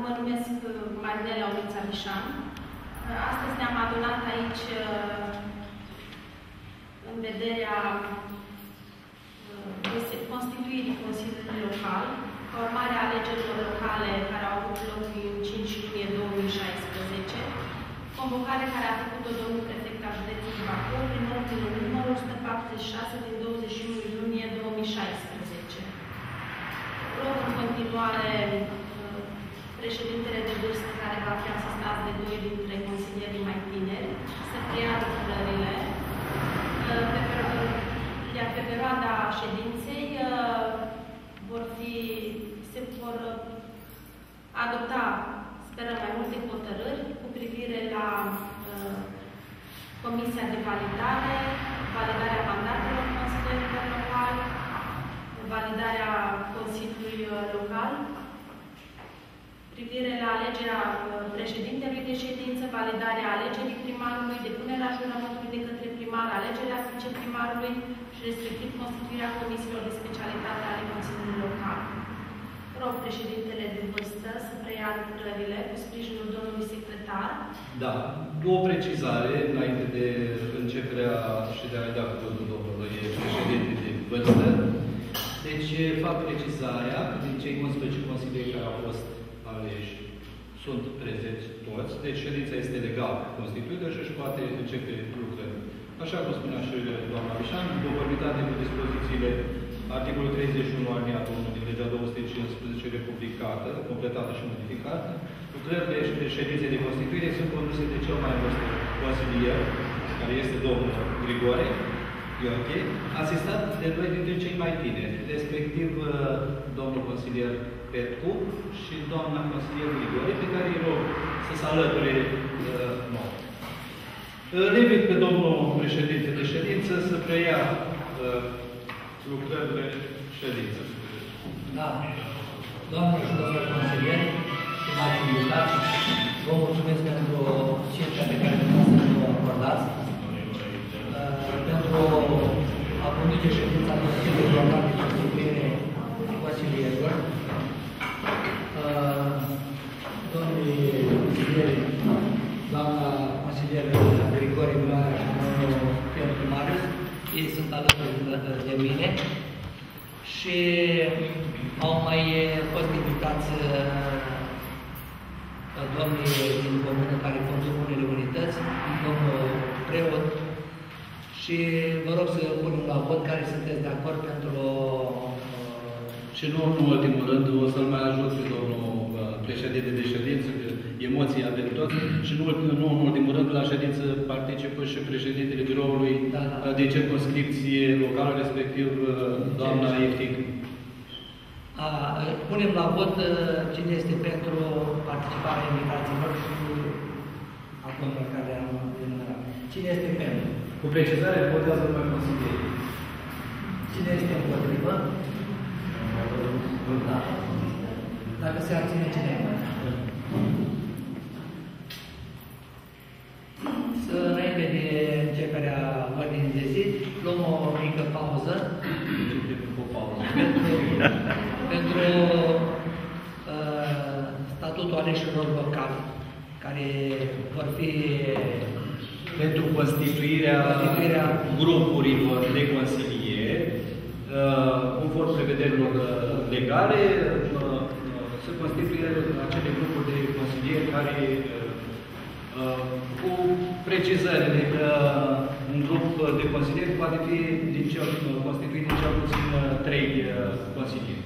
mă numesc Marinela Ulița Vișan. Astăzi ne-am adunat aici în vederea constituirii Consiliului Local, ca urmare a alegerilor locale care au avut loc în 5 iunie 2016, convocare care a făcut-o domnul prefect al județului Bacău prin ordinul numărul 146 din 21 iunie 2016. Rog în continuare președintele de vârstă care va fi asistat de doi dintre consilierii mai tineri să preia lucrările. Iar pe perioada ședinței se vor adopta, sperăm, mai multe hotărâri cu privire la Comisia de Validare, validarea mandatelor consilierilor locali, validarea Consiliului Local, privire la alegerea președintelui de ședință, validarea alegerii primarului, depunerea jurământului de către primar, alegerea viceprimarului și respectiv constituirea comisiilor de specialitate ale Consiliului Local. Rog președintele de vârstă să preia lucrările cu sprijinul domnului secretar. Da. O precizare înainte de începerea și de a-i da cuvântul domnului președinte de vârstă. Deci fac precizarea din cei 11 consilieri care au fost aleși. Sunt prezenți toți, deci ședința este legal constituită și își poate începe lucrările. Așa cum spunea și doamna Vișan, conformitate cu dispozițiile articolul 31 alineatul 1 din legea 215 republicată, completată și modificată, lucrările de ședințe de constituire sunt conduse de cel mai vârstă consilier, care este domnul Grigore Ioche, asistat de doi dintre cei mai tineri, respectiv domnul consilier Fietcup și doamna consilierul Grigore, pe care îi rog să se alăture nouă. Îl invit pe domnul președinte de ședință să preia lucrările ședinței. Da. Doamne și domnule consilieri, stimați invitați, vă mulțumesc pentru circa pe care dumneavoastră o acordați, pentru a conduce ședința Consiliului Local de Constituire Consilierilor. Domnului consilieri, doamna consilieră Grigore Mioara și domnul Petru Maris, ei sunt alături de mine și au mai fost invitați domnii din comună care conduc unele unități, domnul preot, și vă rog să punem la vot care sunteți de acord pentru... Și nu în ultimul rând, o să-l mai ajut pe domnul președinte de ședință, că emoții avem tot, și nu în ultimul rând la ședință participă și președintele biroului de circunscripție locală, respectiv doamna Ieftic. Punem la vot cine este pentru participarea invitațiilor și acum la care am enumerat. Cine este pentru? Cu precizare, votează numai consilieri. Cine este împotrivă? Da. Dacă se abține cineva. Să înainte de începerea ordinii de zi, luăm o mică pauză. Pentru statutul aleșilor locali, care vor fi pentru constituirea grupurilor de consilieri, conform prevederilor legale, se constituie acele grupuri de consilieri care, cu precizările că un grup de consilieri poate fi constituit din cel puțin 3 consilieri.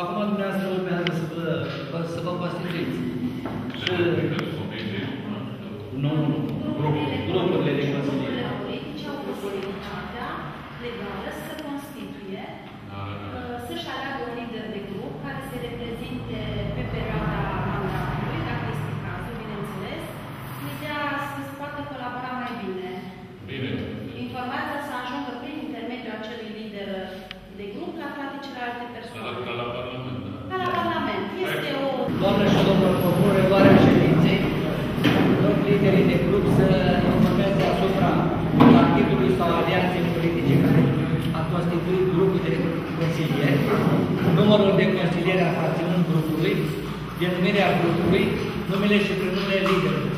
Acum dumneavoastră urmează să vă constituiți. Nu, grupurile de consilieri. Legală să constituie, să-și aleagă un lider de grup care se reprezinte pe perioada mandatului, dacă este cazul, bineînțeles, în ideea să-ți poată colabora mai bine. Bine. Informația să ajungă prin intermediul acelui lider de grup la toate celelalte persoane. Ca la Parlament, da? Ca la Parlament. Este o... Doamne și domnul, propun reluarea ședinței. Liderii de grup să informeze asupra partidului sau alianței politice care constituit grupul de consilieri, numărul de consilieri aparținând grupului, denumirea grupului, numele și prenumele liderului.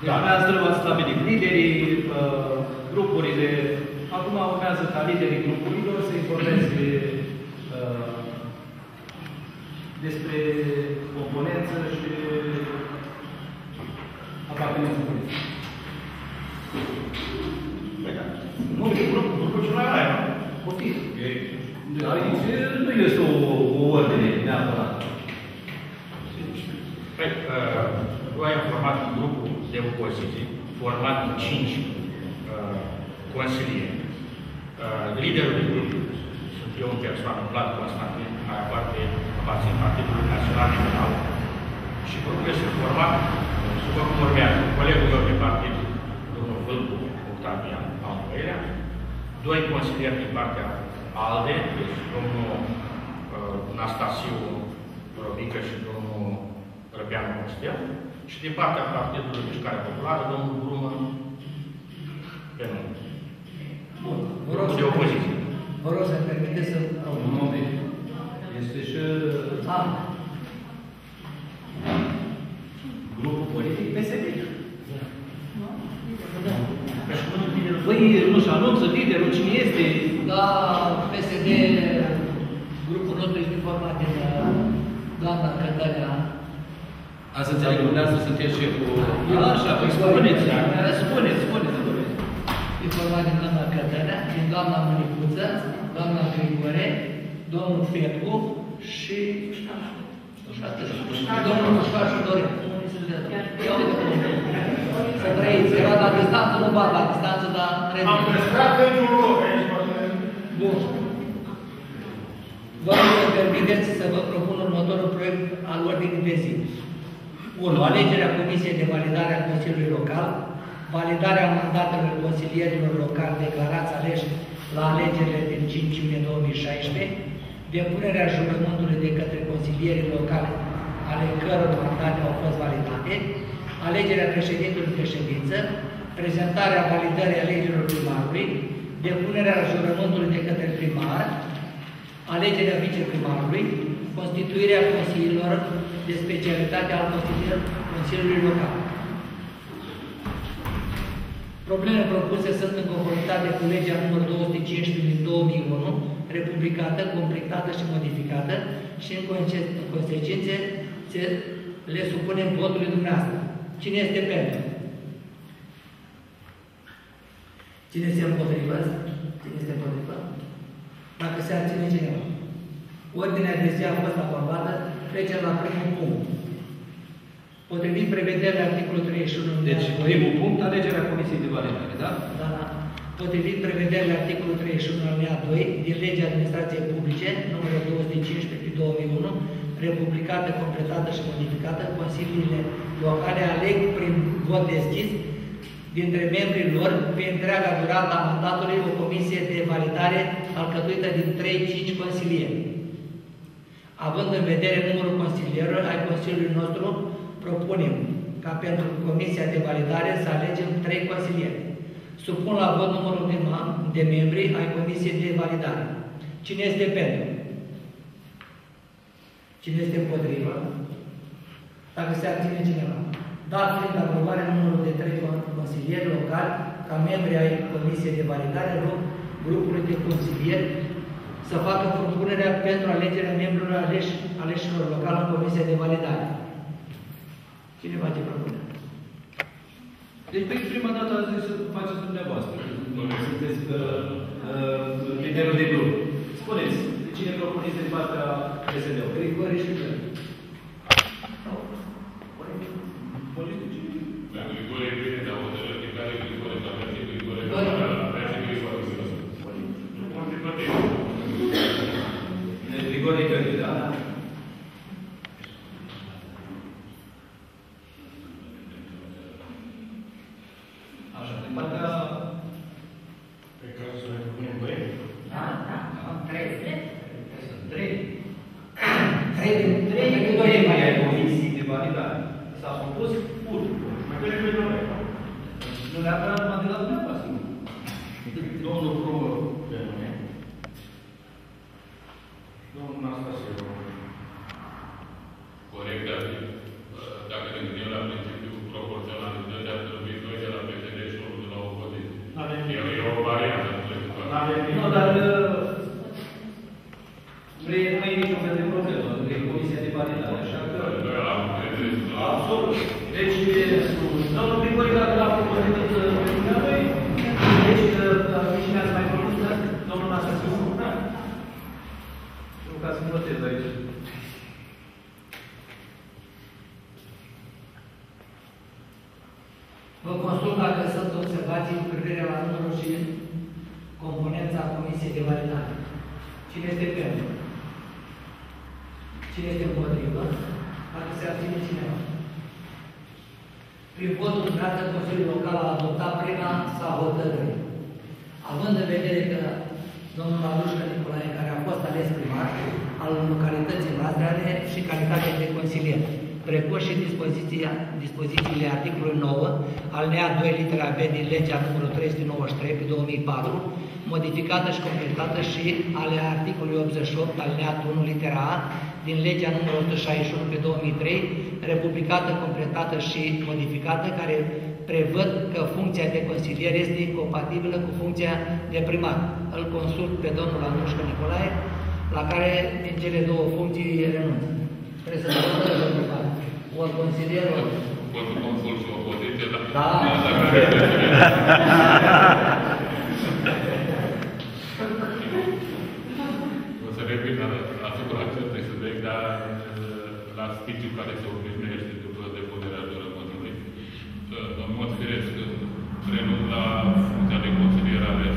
Deci dumneavoastră v-ați stabilit liderii, grupurile. Acum urmează ca liderii grupurilor să informeze despre componență și apartenență politică. Nu, grupul cel mai mare. Copil. Aici nu este o ordine neapărat. Cred că tu ai format un grup de opoziție, format în 5 consilieri. Liderul grupului sunt eu în persoană, Vlad Constantin, mai aparte aparțin Partidului Național Liberal. Și grupurile sunt formate, după cum urmează, colegul meu de partid, domnul Vâlcu Octavian, al doilea, doi consilieri din partea ALDE, deci domnul Nastasiu Rovica și domnul Răbean Oștea, și din partea Partidului Mișare Populară, domnul Brumă, pe nume. Bun. De opoziție. Vă rog să-mi permiteți să... Un moment. Este și... Grupul politic PSD. Păi nu-și anunță liderul cine este? Da, PSD, grupul nostru este format din doamna Cătărea. Ați să înțeleg că dumneavoastră sunteți șeful... Așa, păi spuneți, spuneți. E format din doamna Cătărea, din doamna Maricuța, doamna Grigore, domnul Fietcup și... Domnul Ușcașu Dorec. Ia uite cum să trăiți, era la distanță, nu bat la distanță, dar trebuie. Am păstrat în un loc aici. Bun. Vă permiteți să vă propun următorul proiect al ordinii de zi. 1. Alegerea Comisiei de Validare a Consiliului Local, validarea mandatelor consilierilor locali declarați aleși la alegerile din 5 iunie 2016, depunerea jurământului de către consilierii locale, ale căror mandate au fost validate, alegerea președintelui de ședință, prezentarea validării alegerilor primarului, depunerea jurământului de către primar, alegerea viceprimarului, constituirea consiliilor de specialitate al Consiliului Local. Problemele propuse sunt în conformitate cu legea nr. 215/2001, republicată, completată și modificată și în consecințe le supunem votului dumneavoastră. Cine este pentru? Cine este împotrivă? Cine este împotrivă? Dacă se abține cineva. Ordinea de zi a fost aprobată, trecem la primul punct. Potrivit prevederea articolului 31. Deci, primul punct, alegerea Comisiei de Validare, da? Da, da. Potrivit prevederea articolul 31, alineat 2, din legea administrației publice, numărul 215/2001, republicată, completată și modificată, consiliile locale aleg prin vot deschis dintre membrii lor, pe întreaga durată a mandatului, o comisie de validare alcătuită din 3-5 consilieri. Având în vedere numărul consilierilor ai Consiliului nostru, propunem ca pentru Comisia de Validare să alegem 3 consilieri. Supun la vot numărul de membri ai Comisiei de Validare. Cine este pentru? Cine este împotrivă? Dacă se abține cineva. Dat fiind aprobarea numărul de 3 consilieri locali ca membri ai Comisiei de Validare, rog grupului de consilieri să facă propunerea pentru alegerea membrilor aleșilor locali în Comisia de Validare. Cine face propunerea? Deci, pe prima dată ați zis să faceți dumneavoastră. Sunteți liderul de grup. Spuneți, cine propuneți din partea PSD-ului? Grigore și Grigore. Da, Grigore e bine, dar o dără din care Grigore s-a plătit, Grigore s-a plătit, Grigore s-a plătit. Grigore Gheorghe, da? domnul Brumă pe nume, domnul Nastasiu Rovica. Corect, dar dacă ne gândim la principiul proporționalității, ar trebui noi de la Petre și unul de la opoziție. E o variantă. Nu, dar mai e niciun fel de problemă, că e comisia de paritate, așa că... Absolut. Deci, domnul Grigore, dacă l-a propus de noi, deci, cine ați mai promis, domnul Nastasiu Rovica? Nu ca să-mi notez aici. Vă consult dacă sunt observații cu privire la numărul și componența comisiei de validare. Cine este pentru? Cine este împotrivă? Dacă se abține cineva. Prin votul în față, Consiliul Local a adoptat prima sau hotărâre. Având în vedere că domnul Alușca Nicolae, care a fost ales primar al localității noastre, are și calitatea de consilier, precum și dispozițiile articolului 9, alinea 2, litera B din legea numărul 393 pe 2004, modificată și completată și ale articolului 88, alinea 1, litera A din legea numărul 161 pe 2003, republicată, completată și modificată, care prevăd că funcția de consilier este incompatibilă cu funcția de primar. Îl consult pe domnul Andrușcă Nicolae, la care din cele două funcții renunță. Trebuie să votăm, domnul Nicolae. Ori consilier, ori... Pot să consult și opoziție, dar... Da? O să revin asupra acestui subiect, dar la spiciul care se obișnuiește după depunerea de rămânului. În mod firesc, renunț la funcția de consilier ales.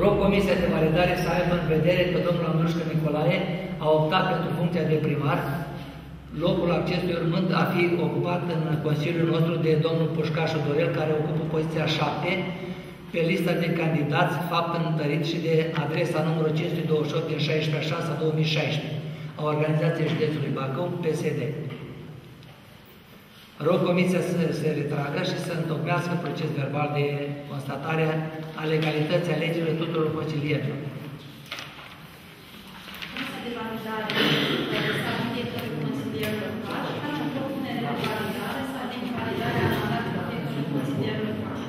Rog Comisia de Validare să aibă în vedere că domnul Andrușcă Nicolae a optat pentru funcția de primar, locul acestui urmând a fi ocupat în Consiliul nostru de domnul Pușcașu Dorel, care ocupă poziția 7 pe lista de candidați, fapt întărit și de adresa numărul 528 din 16/6/2016 a Organizației Județului Bacău, PSD. Rog Comisia să se retragă și să întocmească proces verbal de constatare a legalității alegerilor tuturor consilierilor. Comisia de validare s-a încheiat consilierul Paș, ca și propunerea de validare s-a din validarea mandatului consilierul Paș.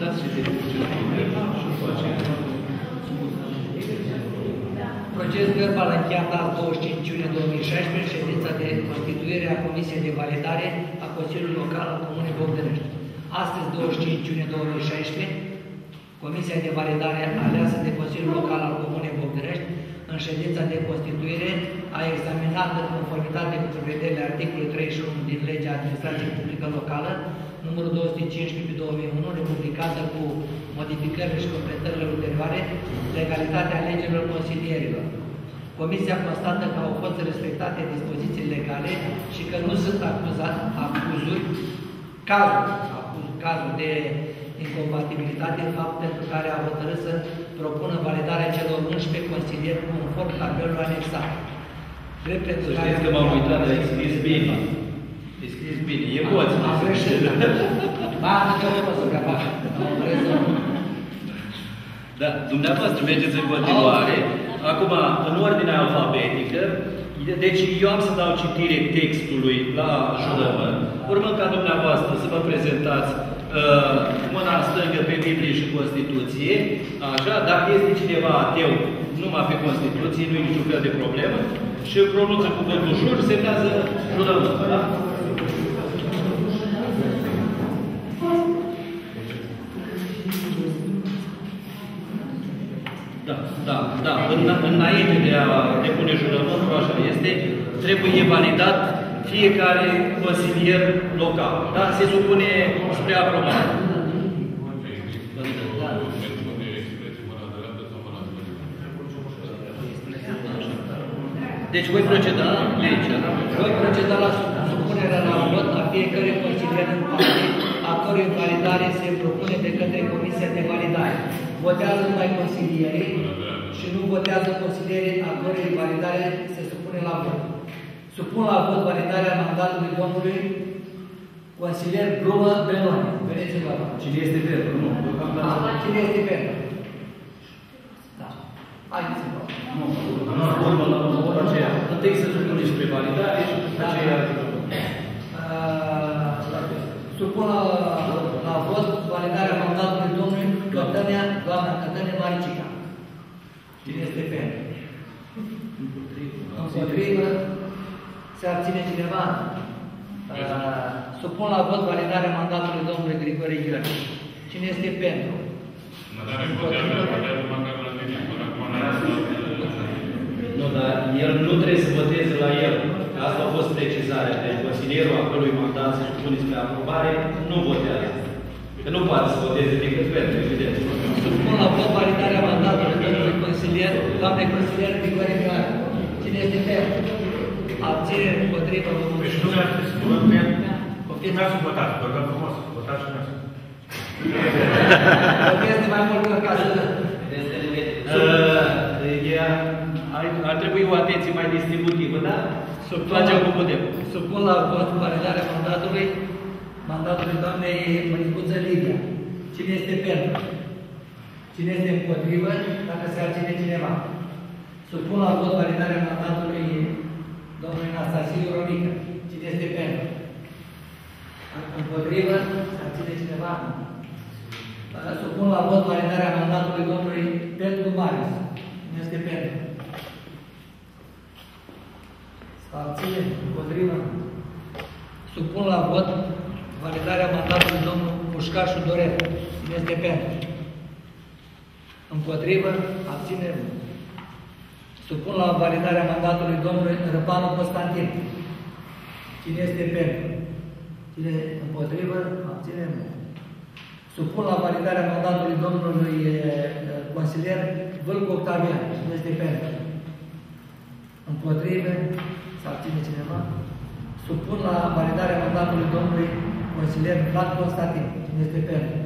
Dați-i de funcție. Proces verbal încheiat la 25 iunie 2016, ședința de constituire a Comisiei de Validare a Consiliului Local al Comunei Bogdănești. Astăzi, 25 iunie 2016, Comisia de Validare aleasă de Consiliul Local al Comunei Bogdănești, în ședința de constituire, a examinat în conformitate cu prevederile articolului 31 din legea Administrației Publică Locală, numărul 215/2001, republicată cu modificările și completările ulterioare, legalitatea alegerilor consilierilor. Comisia constată că au fost respectate dispoziții legale și că nu sunt cazuri de incompatibilitate, fapt pentru care a hotărât să propună validarea celor 11 consilieri conform tabelului anexat. Să știți că m-am uitat, dar e scris bine. E scris bine, e voți. Am greșit. Asta ce o să capac. Da, dumneavoastră mergeți în continuare. Acum, în ordinea alfabetică, deci eu am să dau citire textului la jurământ, urmând ca dumneavoastră să vă prezentați mâna stângă pe Biblie și Constituție, așa, dacă este cineva ateu numai pe Constituție, nu-i niciun fel de problemă, și pronunță cuvântul jur, semnează jurământ. Da? Da. Înainte de a depune jurământul, așa este, trebuie validat fiecare consilier local. Da? Se supune spre aprobare. Deci voi proceda legea. Voi proceda la supunerea la vot a fiecărui consilier în parte, a cărui validare se propune de către Comisia de Validare. Votează numai consilierii și nu votează consilierii a cărei validare se supune la vot. Supun la vot validarea mandatului domnului consilier Globă de Longe. Vedeți-l la vot. Cine este Petru? Nu. Cine este Petru? Da. Haideți să văd. Nu. Urmă la vot aceea. Întâi să supune spre validare și după aceea. Supun la vot validarea mandatului domnului doamna Cătăne Maricica. Cine este pentru? Împotrivă. Se abține cineva? Supun la vot validarea mandatului domnului Grigore Gheorghe. Cine este pentru? Nu, dar el nu trebuie să voteze la el. Asta a fost precizarea. Deci, consilierul a cărui mandat se supune spre aprobare nu votează. Că nu poate să voteze decât pentru, evident. Supun la vot validarea mandatului domnului consilier, doamne consilier Grigore Mioara. Cine este pentru? Abținere împotrivă, domnul. Deci nu vreau să vă spun. Copii vreau să votați, vă rog frumos, votați și vreau să vă spun. Votează de mai mult că acasă. Ar trebui o atenție mai distributivă, da? Facem cum putem. Supun la vot validarea mandatului doamnei Maricuța. Cine este pentru? Cine este împotrivă? Dacă se abține cineva. Supun la vot validarea mandatului domnului Nastasiu Rovica. Cine este pentru? Împotrivă? Se abține cineva? Supun la vot validarea mandatului domnului Petru Maris. Cine este pentru? Se abține? Împotrivă? Supun la vot validarea mandatului domnului Pușcașu Dorel. Cine este pentru? Împotrivă? Abținere. Supun la validarea mandatului domnului Răpanu Constantin. Cine este pentru? Cine împotrivă? Abținere. Supun la validarea mandatului domnului consilier Vâlcu Octavian. Cine este pentru? Împotrivă? Să abține cineva? Supun la validarea mandatului domnului consilier Vlad Constantin. Cine este pentru?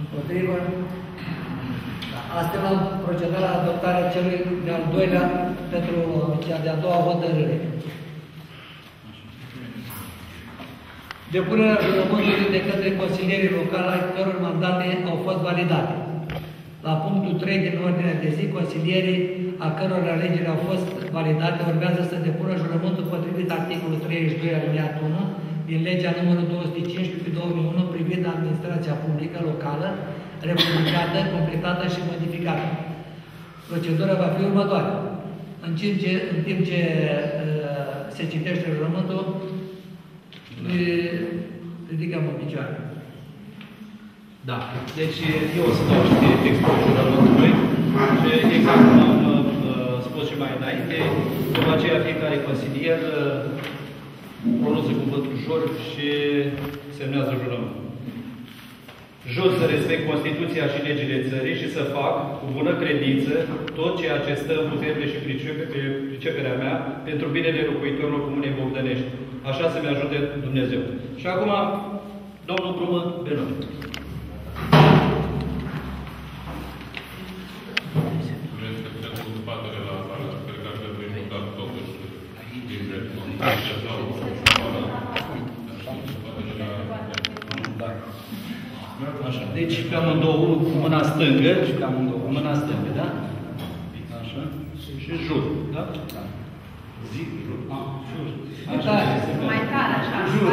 Împotrivă? Astfel am procedat la adoptarea celui de-al doilea pentru cea de-a doua hotărâre. Depunerea jurământului de către consilierii locali ai căror mandate au fost validate. La punctul 3 din ordinea de zi, consilierii a căror alegeri au fost validate urmează să depună jurământul potrivit articolul 32 alineatul 1 din legea numărul 215/2001 privind administrația publică locală republicată, completată și modificată. Procedura va fi următoare. În timp ce se citește jurământul, ridicăm în picioare. Da. Deci eu o să dau și textul jurământului. Exact cum am spus și mai înainte, după aceea fiecare consilier pronunță cuvântul jur și semnează jurământul. Jur să respect Constituția și legile țării și să fac, cu bună credință, tot ceea ce stă în puterile și priceperea mea pentru binele locuitorilor Comunei Bogdănești. Așa să-mi ajute Dumnezeu. Și acum, domnul Brumă, pe noi. Deci pe amândouă cu mâna stângă și pe amândouă cu mâna stângă, da? Așa. Și jur, da? Da. Zic, jur. A, jur. Așa. Mai tare, așa. Jur.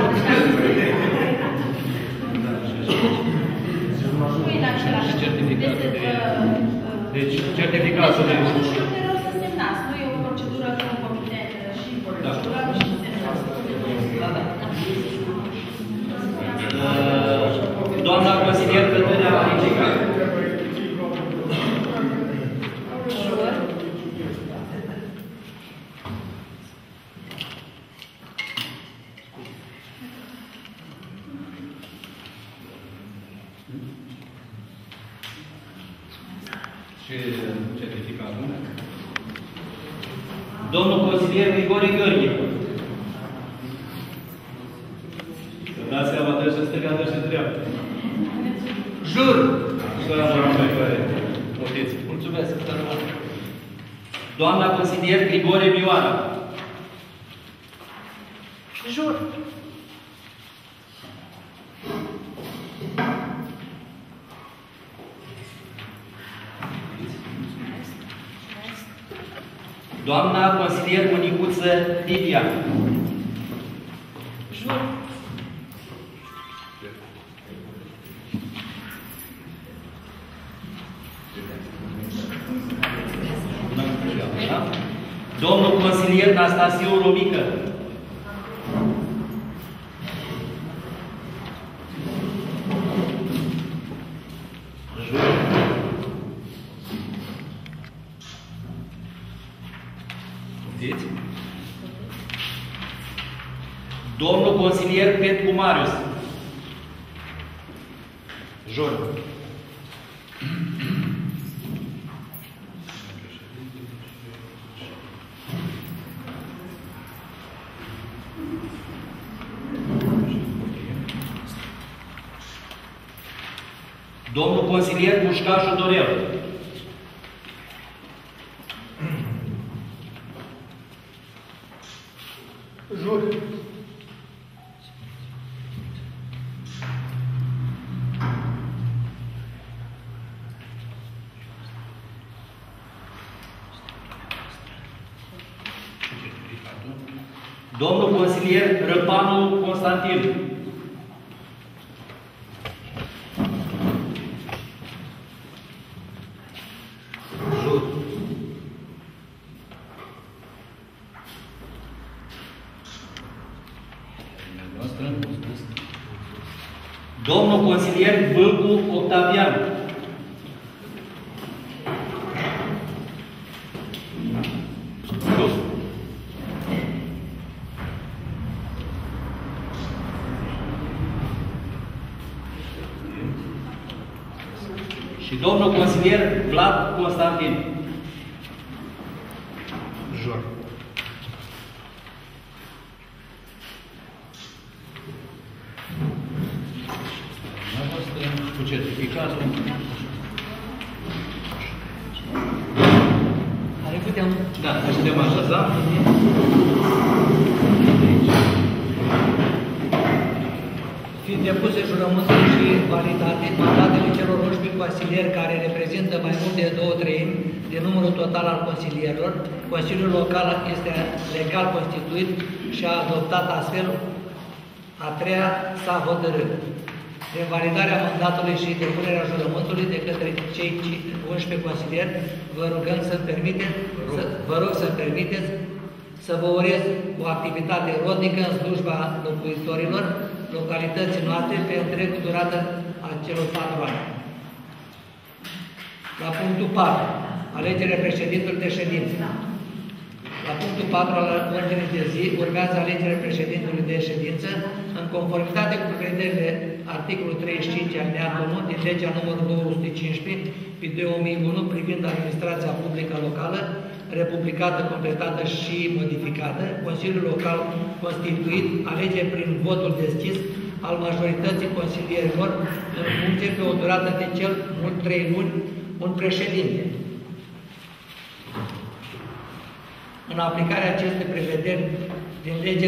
Și certificatul de... Deci certificatul de... Jur te rog să semnați. Nu e o procedură cu un comitet și procedură și semnați. Da, da. Doamna consilier Cătăne Maricica. Ce certificat? Domnul consilier Grigore Gheorghe. Să dați seama, trebuie să stăgea, trebuie să treabă. Jur! Să-l am mai care. Puteți. Mulțumesc, Cătărea. Doamna consilier Grigore Mioara. Jur. Doamna consilier Maricuța Lidia. Jur. Domnul consilier Nastasiu Rovica. Domnul consilier Petru Maris. Jur. Domnul consilier Pușcașu Dorel. Jur. Domnul consilier Răpanu Constantin. Domnul consilier Vâlcu Octavian. Și domnul consilier Vlad Constantin. Jur. Care putem? Da, ne putem așeza. Fiind depuse jurământul și validate mandatele celor 11 consilieri care reprezintă mai mult de 2/3 din numărul total al consilierilor, Consiliul Local este legal constituit și a adoptat astfel a 3-a sa hotărâre. Prin validarea mandatului și depunerea jurământului de către cei 11 consilieri, vă rog să-mi permiteți să vă urez o activitate rodnică în slujba locuitorilor localității noastre pe întregul durată a celor 4 ani. La punctul 4, alegerea președintelui de ședință. La punctul 4 al ordinii de zi urmează alegerea președintelui de ședință în conformitate cu prevederile articolul 35 alineatul 1 din legea numărul 215 pe 2001 privind administrația publică locală, republicată, completată și modificată, Consiliul Local constituit alege prin votul deschis al majorității consilierilor în funcție pe o durată de cel mult 3 luni un președinte. În aplicarea acestei prevederi din lege,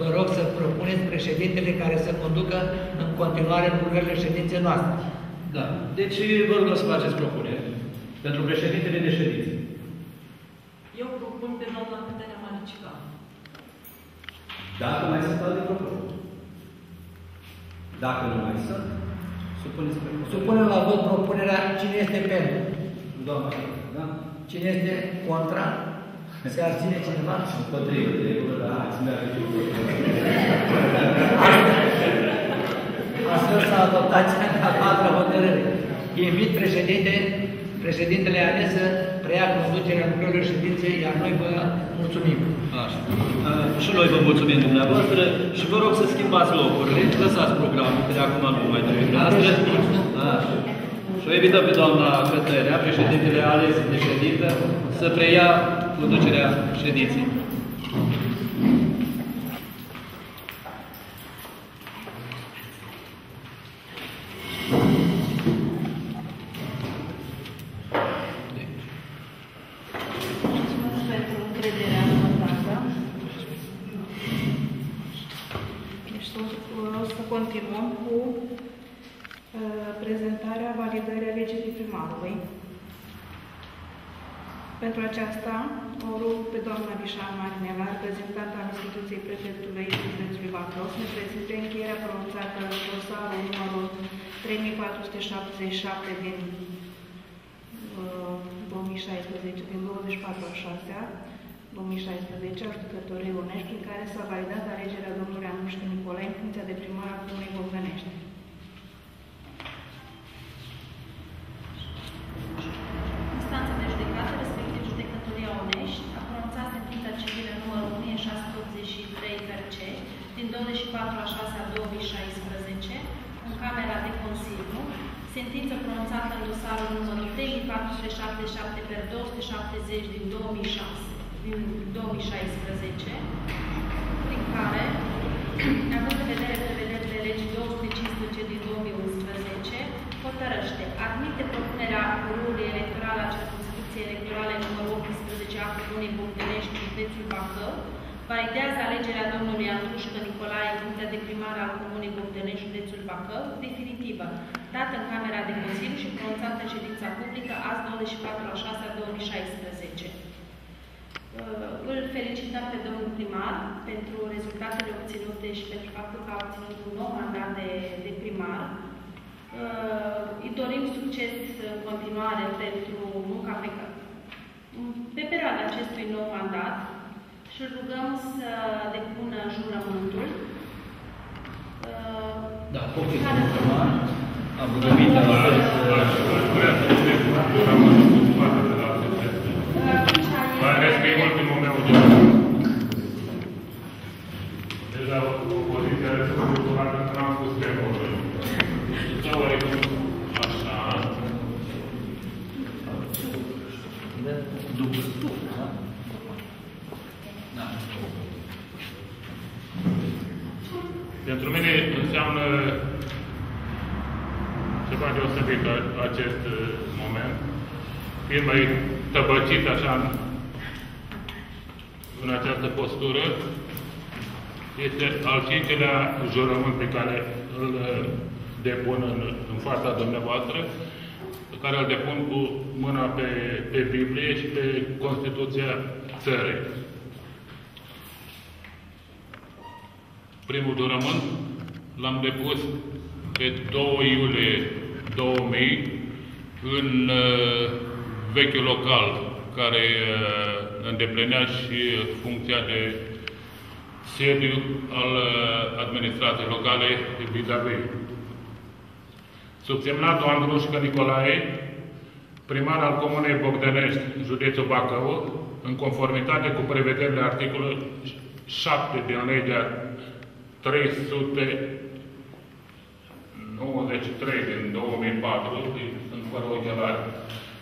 vă rog să propuneți președintele care să conducă în continuare lucrările ședinței noastre. Da. Deci vă rog să faceți propuneri pentru președintele de ședință. Eu propun pe doamna Cătăne Maricica. Dacă mai sunt alte propuneri. Dacă nu mai sunt, supunem la vot propunerea. Cine este pentru? Doamna. Da? Cine este contra? Se abține cineva? Împotrivă, de regulă, da, îți merge lucruri. Astfel s-a adoptat a 4-a hotărâre. Invit președintele ales să preia conducerea lucrurilor ședinței, iar noi vă mulțumim. Așa. Și noi vă mulțumim dumneavoastră și vă rog să schimbați locurile. Lăsați programul, că de acum nu mai trebuie noastră. Așa. Și o evită pe doamna Cătărea, președintele ales de ședință, să preia conducerea ședinței. să continuăm cu prezentarea validării legii primarului. Pentru aceasta, o rog pe doamna Vișani Marinela, reprezentanta al instituției prefectului județului Bacău, să prezinte încheierea pronunțată în dosarul numărul 3477 din 2016, din 24/6/2016, ajutătorii Unești, prin care s-a validat alegerea domnului Andrușcă Nicolae în funcția de primar al comunei Bogdănești. Instanța de judecată, respectiv judecătoria Unești, a pronunțat sentința civilă numărul 1683/C din 24/6/2016 în Camera de Consiliu, sentință pronunțată în dosarul numărul 3477/270 din 2016, prin care, având în vedere prevederile legii 215 din 2011, hotărăște: admite propunerea cururii electorale a circumscripției electorale numărul 18 a comunei Bogdănești, județul Bacău, validează alegerea domnului Andrușcă Nicolae în funcția de primar al comunei Bogdănești, județul Bacău, definitivă, dată în Camera de Consiliu și pronunțată în ședința publică azi 24/6/2016. Îl felicităm pe domnul primar pentru rezultatele obținute și pentru faptul că a obținut un nou mandat de primar. Îi dorim succes în continuare pentru munca pe perioada acestui nou mandat și îl rugăm să depună jurământul. Da, copii de primar, am vorbit de la deja o poziție are să fie doar că n-am pus pe modul. Sau oarecum așa. După stup, da? Da. Pentru mine înseamnă ceva deosebit acest moment. Fiind mai tăbăcit așa în această postură, este al 5-lea jurământ pe care îl depun în fața dumneavoastră, pe care îl depun cu mâna pe Biblie și pe Constituția țării. Primul jurământ l-am depus pe 2 iulie 2000 în vechiul local care îndeplinea și funcția de sediu al administrației locale vis-a-vis. Subsemnatul Andrușcă Nicolae, primar al comunei Bogdănești, județul Bacău, în conformitate cu prevederile articolului 7 din legea 393 din 2004, în fără ochelari,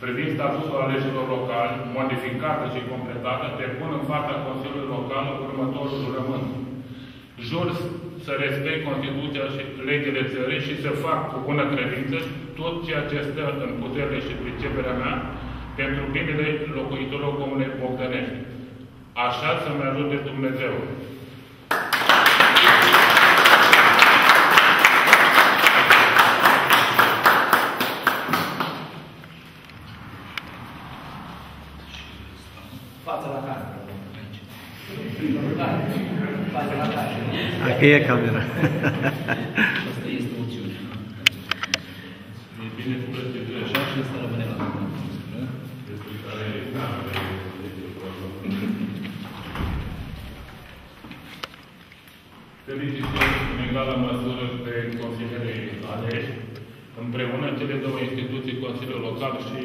privind statutul alegerilor locali, modificată și completată, depun în fața Consiliului Local următorul jurământ. Jur să respect Constituția și legile țării și să fac cu bună credință tot ceea ce stă în putere și priceperea mea pentru binele locuitorilor comunei Bogdănești. Așa să-mi ajute Dumnezeu. E camera. Asta este moțiunea. E bine făcut de greșa și asta rămâne la camera. Despre care e camera. Felicitări în egală măsură pe consilierii aleși. Împreună cele două instituții, Consiliul Local și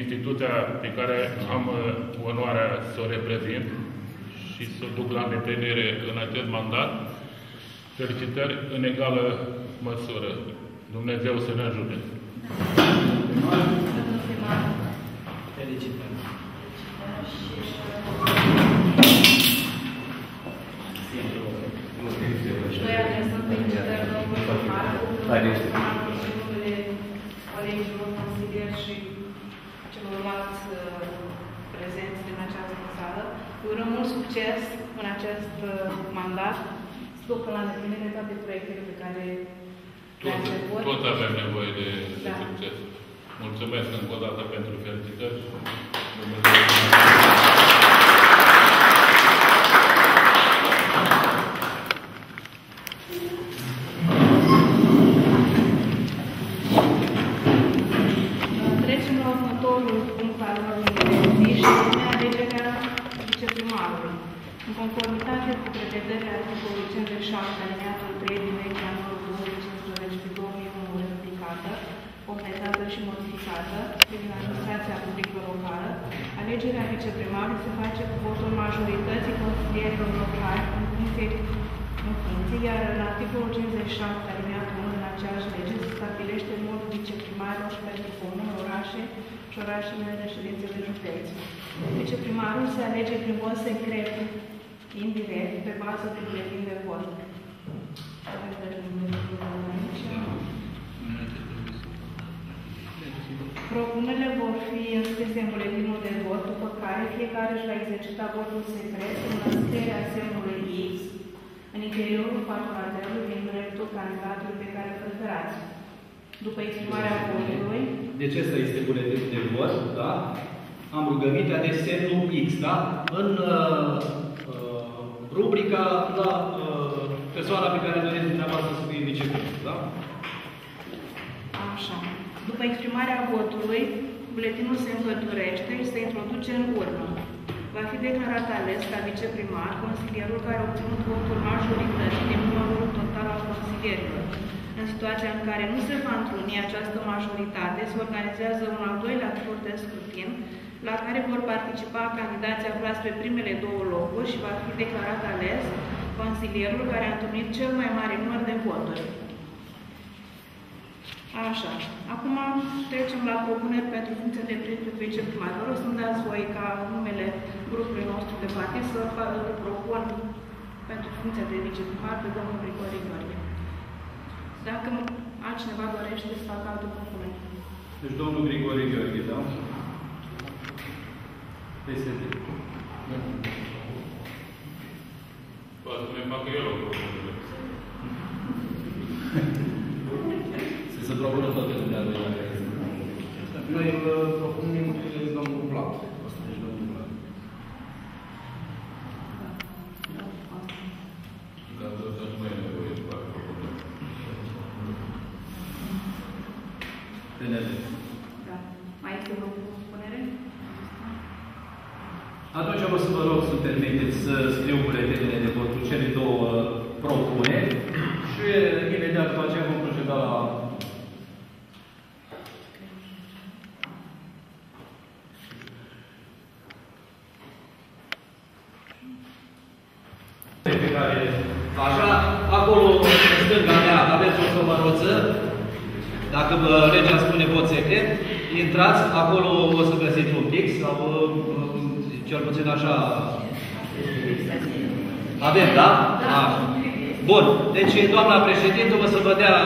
instituția pe care am onoarea să o reprezint și să duc la îndeplinire în acest mandat, felicitări în egală măsură. Dumnezeu să ne ajute! Felicitări! Noi adresăm felicitări domnului primar, numele colegilor consilieri și celorlalți prezenți din această sală. Urăm mult succes în acest mandat, duc la îndeplinire toate proiectele pe care tot avem nevoie de succes. Mulțumesc încă o dată pentru felicitări. Trecem la următorul punct al ordinii de zi și anume alegerea viceprimarului. În conformitate cu prevederile articolului 57, alineatul 3 din legea nr. 2015/2001 rectificată, completată și modificată prin administrația publică locală, alegerea viceprimarului se face cu votul majorității consilierilor locali în funcție, iar în articolul 57, alineatul 1 în aceeași lege, se stabilește în mod viceprimarul și pentru comune, orașe și orașele de reședințe de județ. Viceprimarul se alege prin vot secret, indirect, pe bază de buletin de vot. Propunerile vor fi înscrise în buletinul de vot, după care fiecare își va exercita votul secret în înscrierea semnului X în interiorul parturadelului din dreptul candidatului pe care îl preferați. După exprimarea votului... De ce să este buletinul de vot, da? Am rugămintea de semnul X, da? În rubrica la persoana pe care doreți dumneavoastră să fie viceprimarul, da? Așa. După exprimarea votului, buletinul se încăturește și se introduce în urnă. Va fi declarat ales ca viceprimar consilierul care a obținut votul majorității din numărul total al consilierilor. În situația în care nu se va întruni această majoritate, se organizează un al doilea tur de scrutin, la care vor participa candidații aflați pe primele două locuri și va fi declarat ales consilierul care a întâlnit cel mai mare număr de voturi. Așa. Acum trecem la propuneri pentru funcția de viceprimar. Vă rog să-mi dați voi ca numele grupului nostru de partid să îl propun pentru funcția de viceprimar pe domnul Grigore Gheorghe. Dacă altcineva dorește să facă altă propunere. Deci domnul Grigore Gheorghe, da? PSD. Poate să ne facă eu o propunere. Se propună toate de a doua. Noi îl propunem pe domnul Vlad. Deci domnul Vlad. Dar nu mai e nevoie de a propune. Da. Mai este o propunere? Atunci o să vă rog să permiteți să scriu buletinele de vot cu cele două propuneri și imediat după aceea vom proceda la așa, acolo, în stânga mea, aveți o somăroță, dacă legea spune vot secret, intrați, acolo o să găsiți un pix, sau cel puțin așa... Avem, da? Da. Bun, deci doamna președintă o să vă dea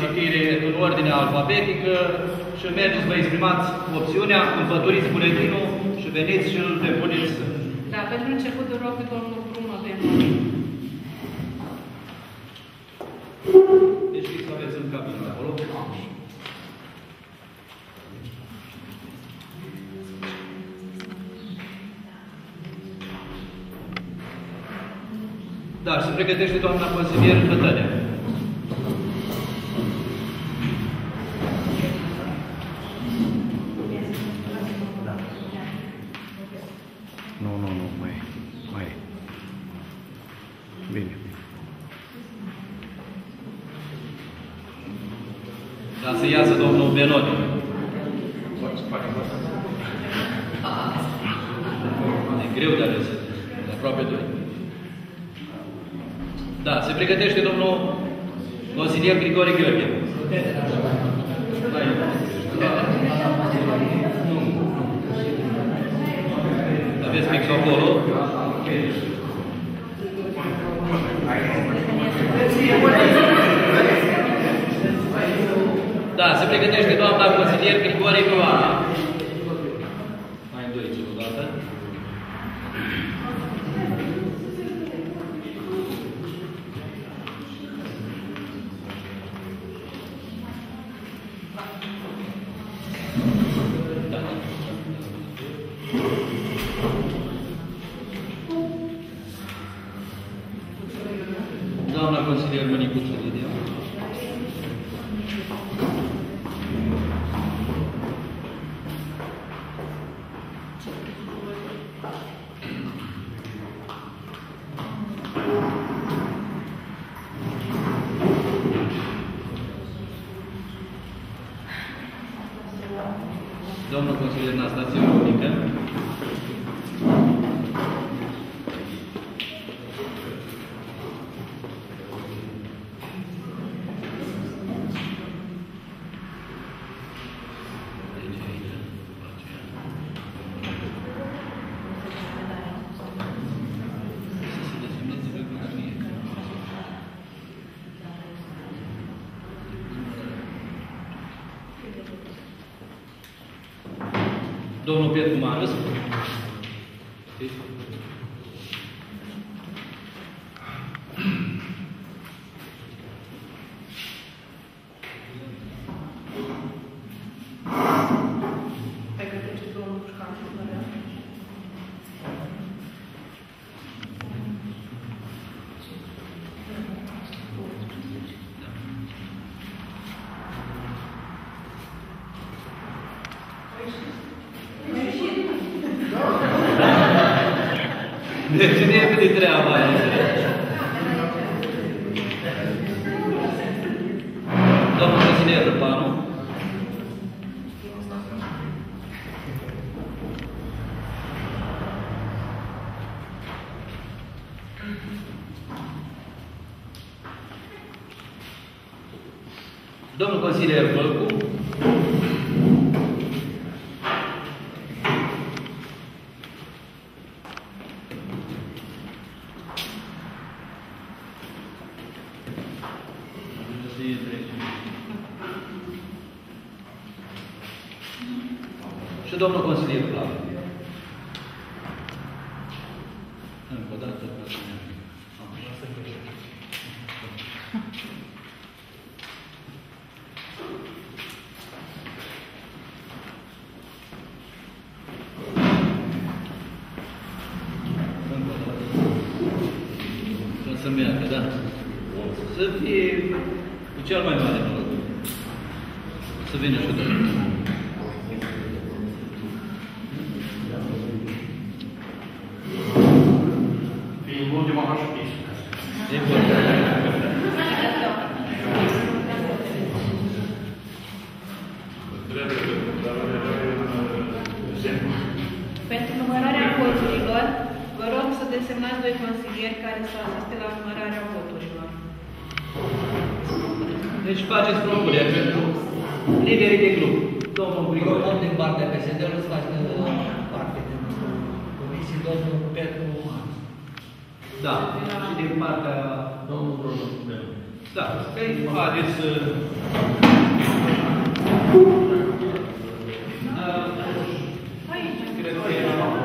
citire în ordine alfabetică și mergeți, vă exprimați opțiunea, înfăturiți buletinul și veniți și îl depuneți. Da, pentru început îl rog pe domnul Brumă de noi. Deci fix aveți în cabină acolo. Da, și se pregătește doamna consilier Cătărea. Pregătește domnul consilier Grigore Gheorghe. Aveți pixul acolo. Da, se pregătește doamna consilier Grigore Mioara. Mai îndoiți o dată. el Maricuța. Domnul consilier Nastasiu Rovica. Domnul Petru Maris. Domnul consilier Vâlcu. Și domnul consilier Vlad. Încă o dată. Cel mai mare noroc. Să vină și domnul. Fiind ultima hașupișă. E bun. Pentru numărarea voturilor, vă rog să desemnați doi consilieri care să asiste la numărarea voturilor. Deci faceți propuneri pentru liderii de grup. Domnul Grigore. Din partea PSD-ului îți faci parte din comisie, domnul Petru Maris. Da. Și din partea domnul Brumă. Da. Păi faceți... Cred că e la masă.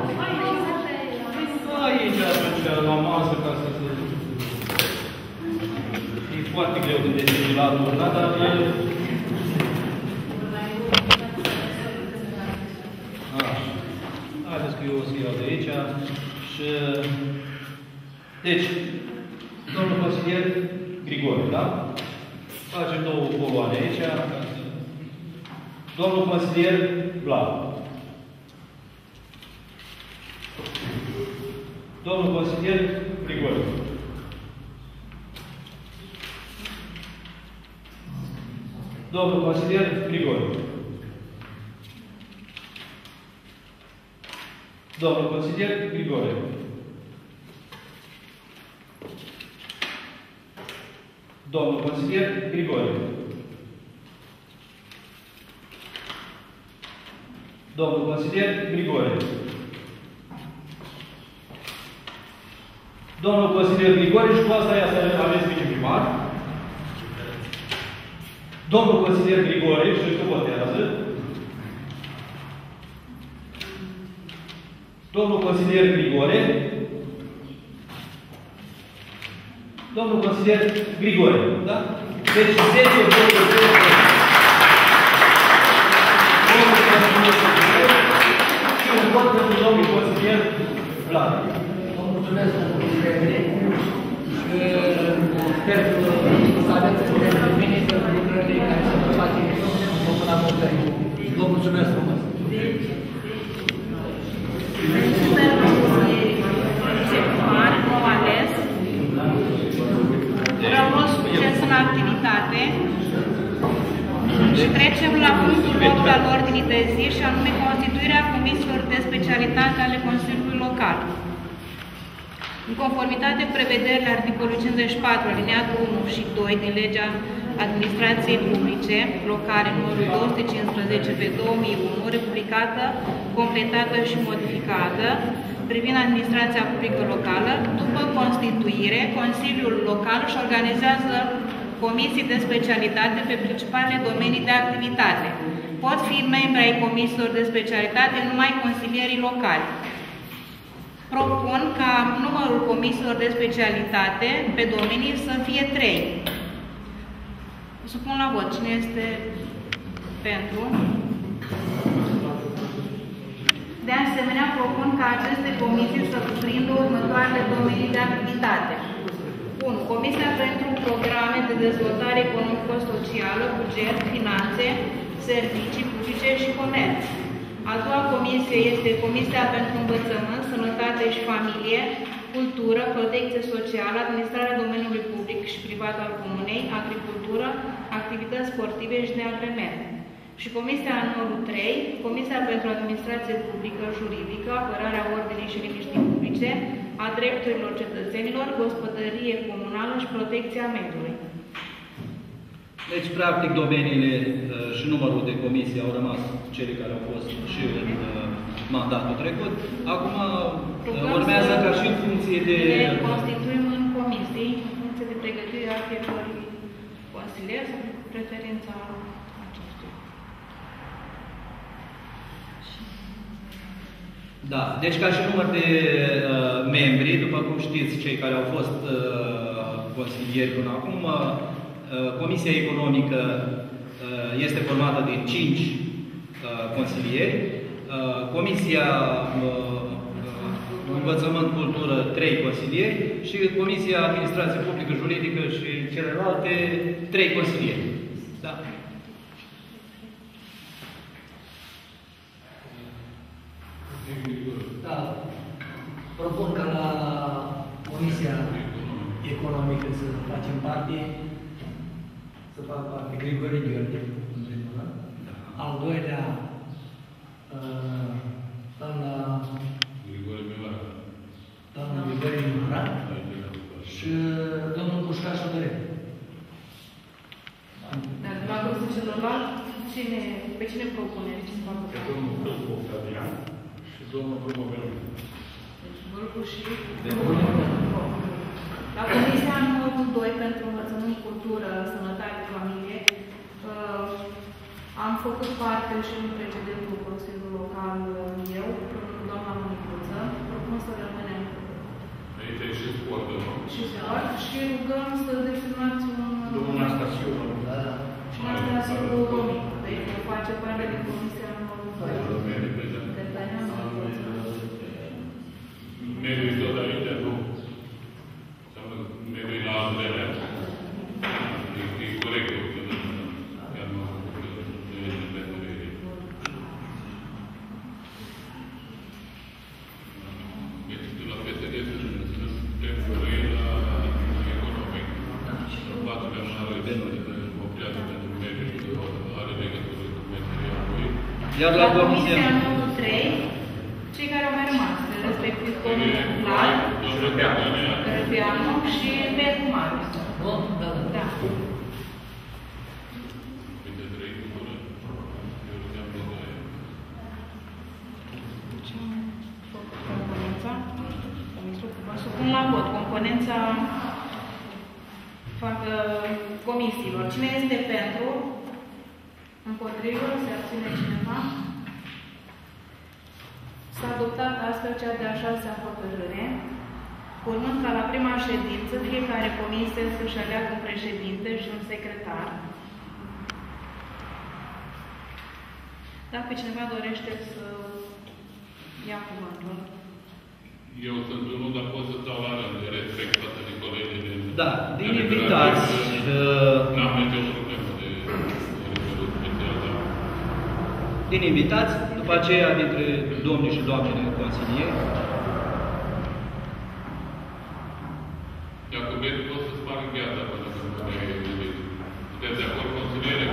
Aici atunci la masă ca să se... Foarte greu de deschide la urna, dar... Haideți că eu o să iau de aici și... Deci, domnul consilier Grigore, da? Facem două coloane aici. Domnul consilier Vlad. Domnul consilier Grigore. Domnul consilier Grigore. Domnul consilier Grigore. Domnul consilier Grigore. Domnul consilier Grigore. Domnul consilier Grigore și cu asta ia să aveți viceprimar. Domnul consilier Grigore și că votează. Domnul consilier Grigore. Domnul consilier Grigore, da? Deci 10 voturi pentru domnul consilier Grigore și un vot pentru domnul consilier Vlad. Vă mulțumesc, domnul consilier Grigore. Sper să aveți încredere în mine pentru lucrările care sunt făcute în comuna Bogdănești. Vă mulțumesc frumos! Vreau mult succes în activitate și trecem la punctul 8 al ordinii de zi și anume constituirea comisiilor de specialitate ale Consiliului Local. În conformitate cu prevederile articolului 54, alineatul 1 și 2 din legea Administrației Publice, locale numărul 215/2001, republicată, completată și modificată, privind administrația publică locală, după constituire, Consiliul Local își organizează comisii de specialitate pe principalele domenii de activitate. Pot fi membri ai comisiilor de specialitate numai consilierii locali. Propun ca numărul comisiilor de specialitate pe domenii să fie 3. Supun la vot. Cine este pentru? De asemenea, propun ca aceste comisii să cuprindă următoarele domenii de activitate. 1. Comisia pentru programe de dezvoltare economico-socială, buget, finanțe, servicii publice și comerț. A doua comisie este Comisia pentru Învățământ, Sănătate și Familie, Cultură, Protecție Socială, Administrarea Domeniului Public și Privat al Comunei, Agricultură, Activități Sportive și de agrement. Și Comisia numărul 3, Comisia pentru Administrație Publică, Juridică, Apărarea Ordinii și Liniștii Publice, a Drepturilor Cetățenilor, Gospodărie Comunală și Protecția Mediului. Deci, practic, domeniile și numărul de comisii au rămas cele care au fost și în mandatul trecut. Acum urmează ca și în funcție de... Ne constituim în comisii, în funcție de pregătirea fiecărui consilier, sau preferința acestui. Da, deci ca și număr de membri, după cum știți, cei care au fost consilieri până acum, Comisia Economică este formată din 5 consilieri, Comisia Învățământ, Cultură, 3 consilieri și Comisia Administrație Publică, Juridică și celelalte 3 consilieri. Da. Da. Propun ca la Comisia Economică să facem parte. Să fac parte Grigore Gheorghe, în primul rând. Al doilea, doamna Grigore Mioara. Doamna Grigore Mioara. Și domnul Pușcașu Dorel. Dar la grupul celălalt, pe cine propune? Pe domnul Vâlpul Octavian și domnul Brumă. Deci Vâlpul și Brumă. La Comisia numărul 2 pentru Învățământ, Cultură, Sănătate, Familie, am făcut parte și în precedentul Consiliul Local eu, doamna Maricuța, propun să rămânem. Aici și sport, și sport, și rugăm să desemnați un... Domnul Nastasiu Rovica. Și Nastasiu Rovica, deci face parte din Comisia numărul 2. Cătărea Maricuța. Mereu-i tot aici, nu? Mereu la ALDE-lea. E corect că nu am făcut pentru ei. Este la PSD, pentru ei la economic. Poate că așa are opriată pentru mediul, are legătură cu meseria lui. Iar la Comisia numărul 3, cei care au mai rămas, respectiv domnul Vlad, Răbean Oștea și Petru Maris. Da, da. Supun la vot componența comisiilor. Cine este pentru? Împotrivă? Se abține cineva? S-a adoptat astfel cea de-a 6-a hotărâre, urmând ca la prima ședință fiecare comisie să-și aleagă un președinte și un secretar. Dacă cineva dorește să ia cuvântul. Eu sunt unul, dar pot să stau la rând, respect față de colegii de... Da, din invitați... N-am nicio problemă de referul special, dar... Din invitați, după aceea, dintre domnii și doamnele consilieri... Dacă vreți, pot să spargă gheața până când puteți de acord, consiliere?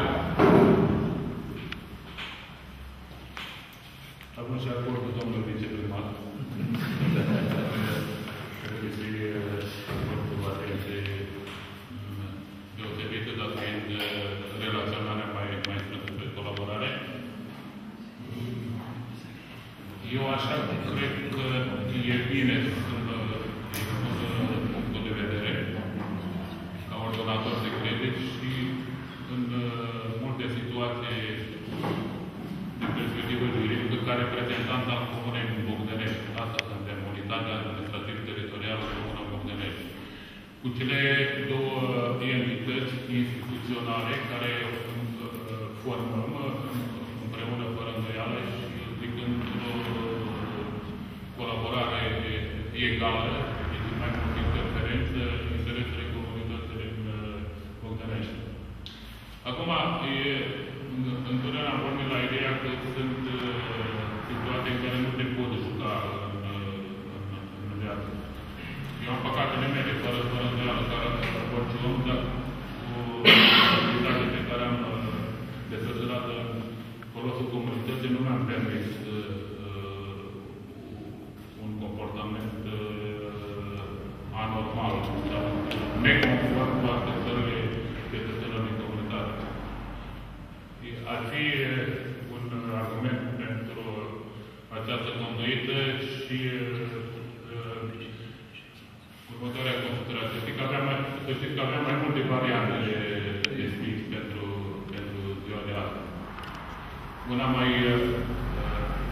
Avem și acord cu domnul viceprimar. Trebuie să fie o atenție deosebită, dar fiind relaționarea mai strânsă pe colaborare. Eu așa cred că e bine să punctul de vedere ca ordonator de credit și în multe situații de perspectivă juridică ca reprezentant al Comunei Bogdănești. Asta suntem, unitatea administrativ-teritorială Comuna Bogdănești. Cu cele două entități instituționale care formăm împreună fără îndoială și implicând o colaborare egală, deci mai multă interferență, interesele comunitățile în Bogdănești. Acum, întotdeauna am vorbit la ideea că sunt situații în care nu te pot juca în viață. Eu am păcatele mele, fără îndoială, care orice om, dar cu activitate pe care am desfășurat în folosul comunității, nu mi-am permis un comportament anormal sau neconform cu așteptările cetățenilor comunitare. Ar fi un argument pentru această conduită și următoarea considerație. Să știți că aveam mai multe variante de spix pentru ziua de azi. Una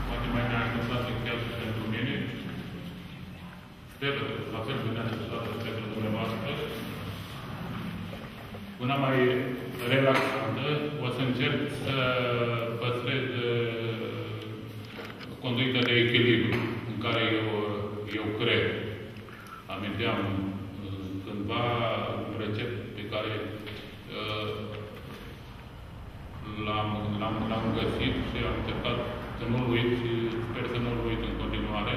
poate mai neașteptată chiar și pentru mine. Sper, la fel de neașteptată pentru dumneavoastră. Una mai relaxantă, o să încerc să păstrez conduita de echilibru în care eu cred. Aminteam cândva un recept pe care l-am găsit și am încercat să nu-l uit și sper să nu-l uit în continuare.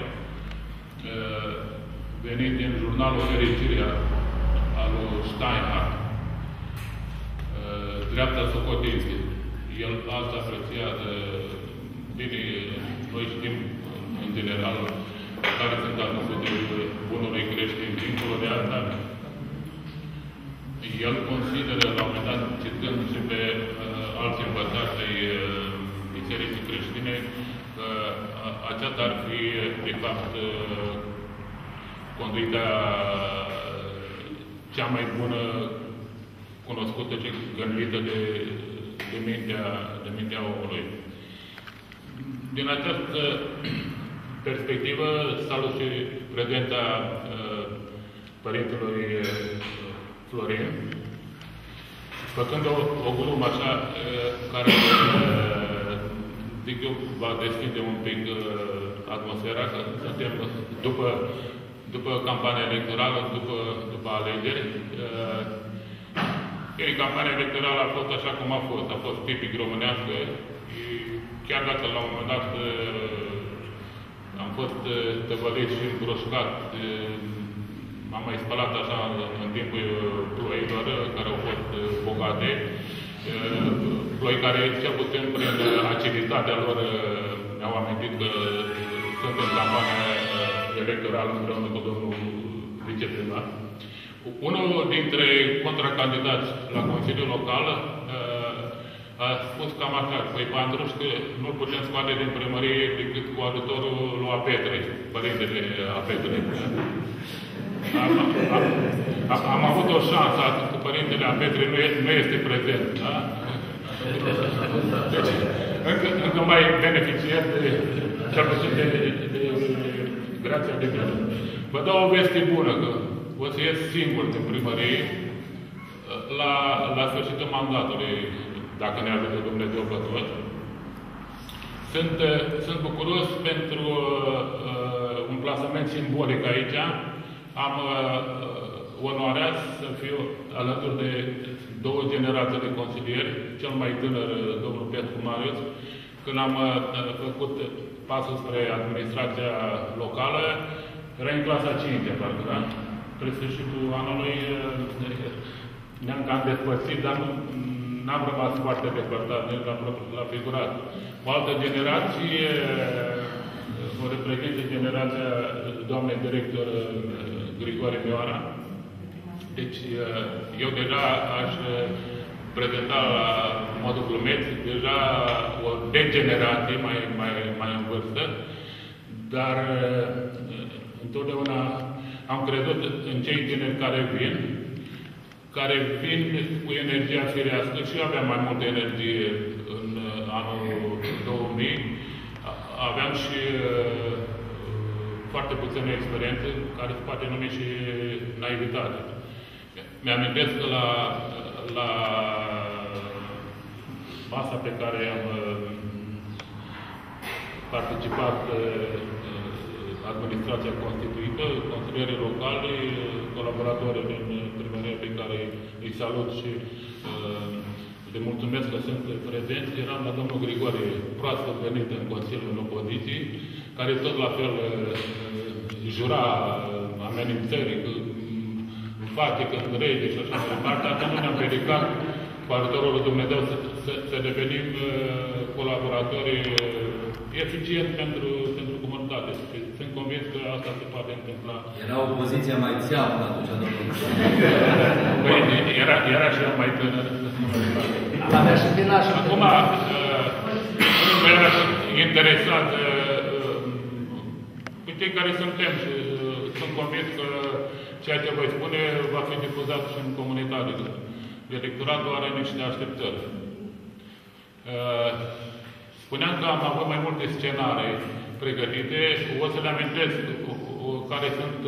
Venit din jurnalul Fericirea al lui Steinhardt, Dreapta socotinței. El asta apreciază, bine, noi știm în general care sunt adunătorii bunului creștin. Dincolo de asta, el consideră, la un moment dat, citând și pe alți învățați ai bisericii creștine, că aceasta ar fi, de fapt, conduita cea mai bună cunoscută și gândită de mintea omului. Din această perspectivă, salut și prezența părintelui Florin, făcând o glumă așa, care, zic eu, va deschide un pic atmosfera, că suntem după campania electorală, după alegeri. Campania electorală a fost așa cum a fost tipic românească. Chiar dacă la un moment dat am fost tăvălit și împroșcat, m-am mai spălat așa în timpul ploilor, care au fost bogate, ploi care, cel puțin prin aciditatea lor, mi-au amintit că sunt în campania electorală împreună cu domnul viceprimar. Unul dintre contracandidați la Consiliul Local a spus cam așa, păi pe Andrușcă nu putem scoate din primărie decât cu ajutorul lui Petre, părintele Petre. Am avut o șansă, că părintele Petre nu este prezent, da? Deci, încă mai beneficiez de cel puțin de grația de Petre. Vă dau o veste bună, că o să ies singur din primărie la sfârșitul mandatului, dacă ne ajută Dumnezeu pe toți. Sunt bucuros pentru un plasament simbolic aici. Am onoarea să fiu alături de două generații de consilieri, cel mai tânăr, domnul Petru Maris, când am făcut pasul spre administrația locală, era în clasa 5-a, parcă, da? Spre sfârșitul anului ne-am cam despărțit, dar n-am rămas foarte depărtat, ne-am figurat. O altă generație, o reprezintă generația doamnei director Grigore Mioara. Deci, eu deja aș prezenta la modul glumeț, deja o degenerație mai în vârstă, dar întotdeauna am crezut în cei tineri care vin cu energia firească și eu aveam mai multă energie în anul 2000. Aveam și foarte puțină experiență, care se poate numi și naivitate. Mi-amintesc că la masa pe care am participat administrația constituită, consilierii locali, colaboratorii din primăria pe care îi salut și le mulțumesc că sunt prezenți, eram la domnul Grigore, proaspăt venit în Consiliul Opoziției, care tot la fel jura amenințării că face, când rege și așa mai departe, dar nu ne-am dedicat cu ajutorul lui Dumnezeu să devenim colaboratori eficienți pentru comunitate. Și sunt convins că asta se poate întâmpla. Era o poziție mai țeapă atunci, domnul. Păi, era și mai tânăr. Avea și din așa. Acum, mă era interesat cu cei care suntem și sunt convins că ceea ce voi spune va fi difuzat și în comunitate. Electoratul are niște așteptări. Spuneam că am avut mai multe scenarii pregătite. O să le amintesc care sunt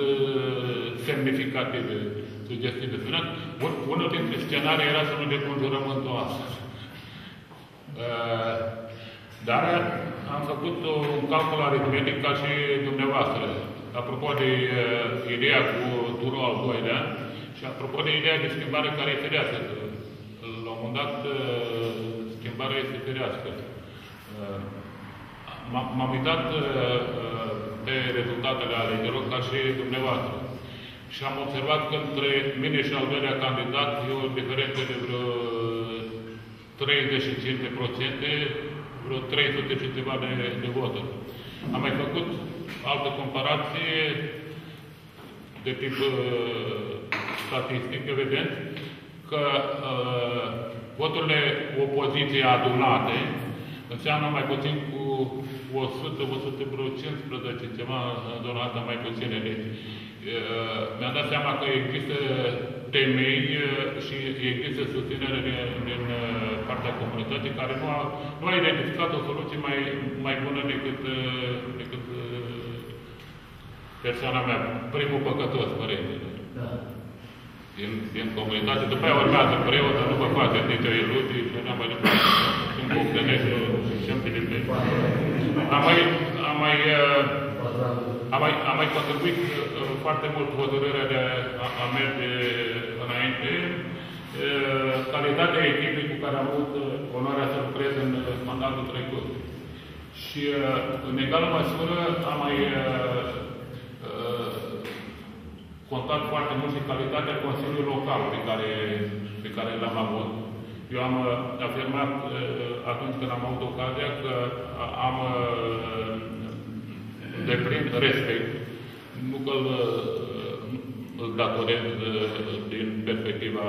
semnificative, sugestiile. Spuneam, unul dintre scenarii era să nu deconjurăm în toată. Dar am făcut un calcul aritmetic ca și dumneavoastră. Apropo de ideea cu turul al doilea, și apropo de ideea de schimbare care e ferească. La un moment dat, schimbarea este ferească. M-am uitat pe rezultatele alegerilor ca și dumneavoastră. Și am observat că între mine și al doilea candidat e o diferență de vreo 35%, vreo 300 și ceva de voturi. Am mai făcut altă comparație de tip statistic, evident, că voturile opoziției adunate înseamnă mai puțin cu 100-115, ceva adunată mai puține. Deci, mi-am dat seama că există temei și există susținere din partea comunității care nu a identificat o soluție mai bună decât persoana mea, primul păcătos, părintele. Da. Din comunitate. După aia urmează preotă, nu vă face nicio iluzie, nu ne-am mai luat. Sunt Bogdănești și în Filipeni. Am mai contribuit foarte mult hotărârea de a merge înainte. Calitatea echipei cu care am avut onoarea să lucrez în mandatul trecut. Și în egală măsură am mai contat foarte mult și calitatea Consiliului Local pe care l-am avut. Eu am afirmat atunci când am avut ocazia că am deplin respect, nu că îl datorez din perspectiva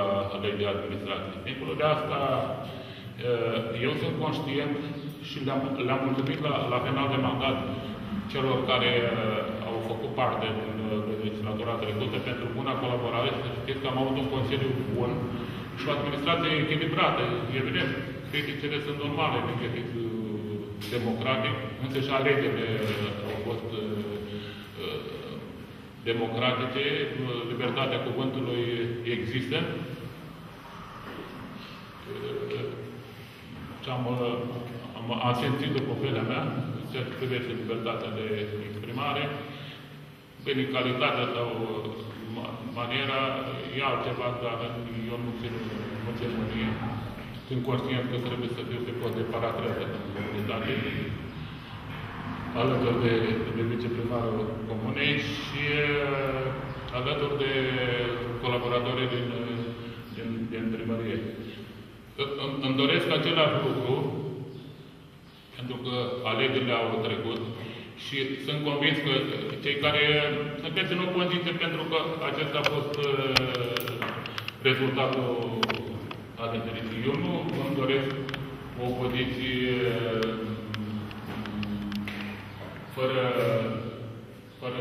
legii administrației. Dincolo de asta, eu sunt conștient și le-am mulțumit la final de mandat celor care au făcut parte din legislatura trecută pentru buna colaborare. Să știți că am avut un consiliu bun și o administrație echilibrată, evident. Criticile sunt normale, critic democratic, însă și alegerile au fost democratice, libertatea cuvântului există. Și am simțit după felea mea, ceea ce privește libertatea de exprimare. Medicalitatea sau maniera e altceva, dar eu nu țin în ceremonie. Sunt conștient că trebuie să fiu de parat trează în comunitate, alături de viceprimarul comunei și alături de colaboratorii din primărie. Îmi doresc același lucru, pentru că alegerile au trecut și sunt convins că cei care sunteți în opoziție, pentru că acesta a fost rezultatul alegerilor. Eu nu îmi doresc o opoziție fără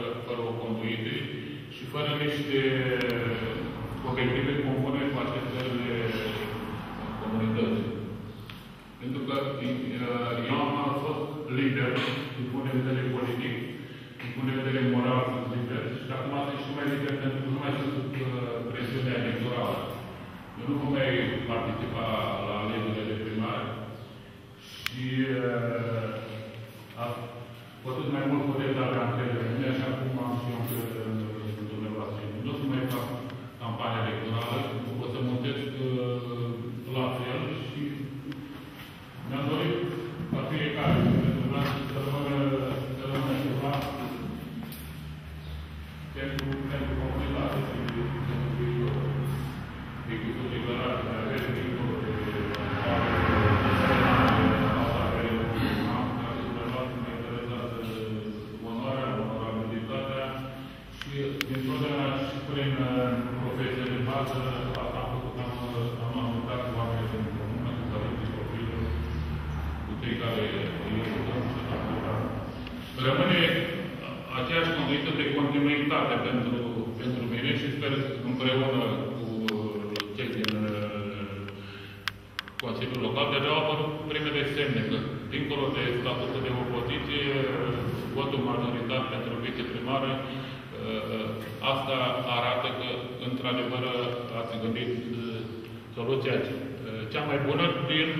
o conduită și fără niște obiective comune cu așteptările comunității. Pentru că eu am fost lider din punct de vedere politic, din punct de vedere moral sunt lider și acum sunt și mai lider pentru că nu mai sunt presiunea electorală. Eu nu vom mai participa la alegerile primare și cu atât mai mult puteți avea încredere în mine, așa cum am și eu încredere în dumneavoastră. Nu o să mai fac campania electorală, o să montesc la fel și mi-am dorit la fiecare, pentru că să rămână ceva pentru comunitate, pentru viitor. Deci, cu declarații de avere, rămâne aceeași condiție de continuitate pentru mine și sper împreună cu cei din Consiliul Local. Deja au apărut primele semne că, dincolo de statutul de opoziție, votul majoritar pentru viceprimară, asta arată că, într-adevăr, ați gândit soluția cea mai bună din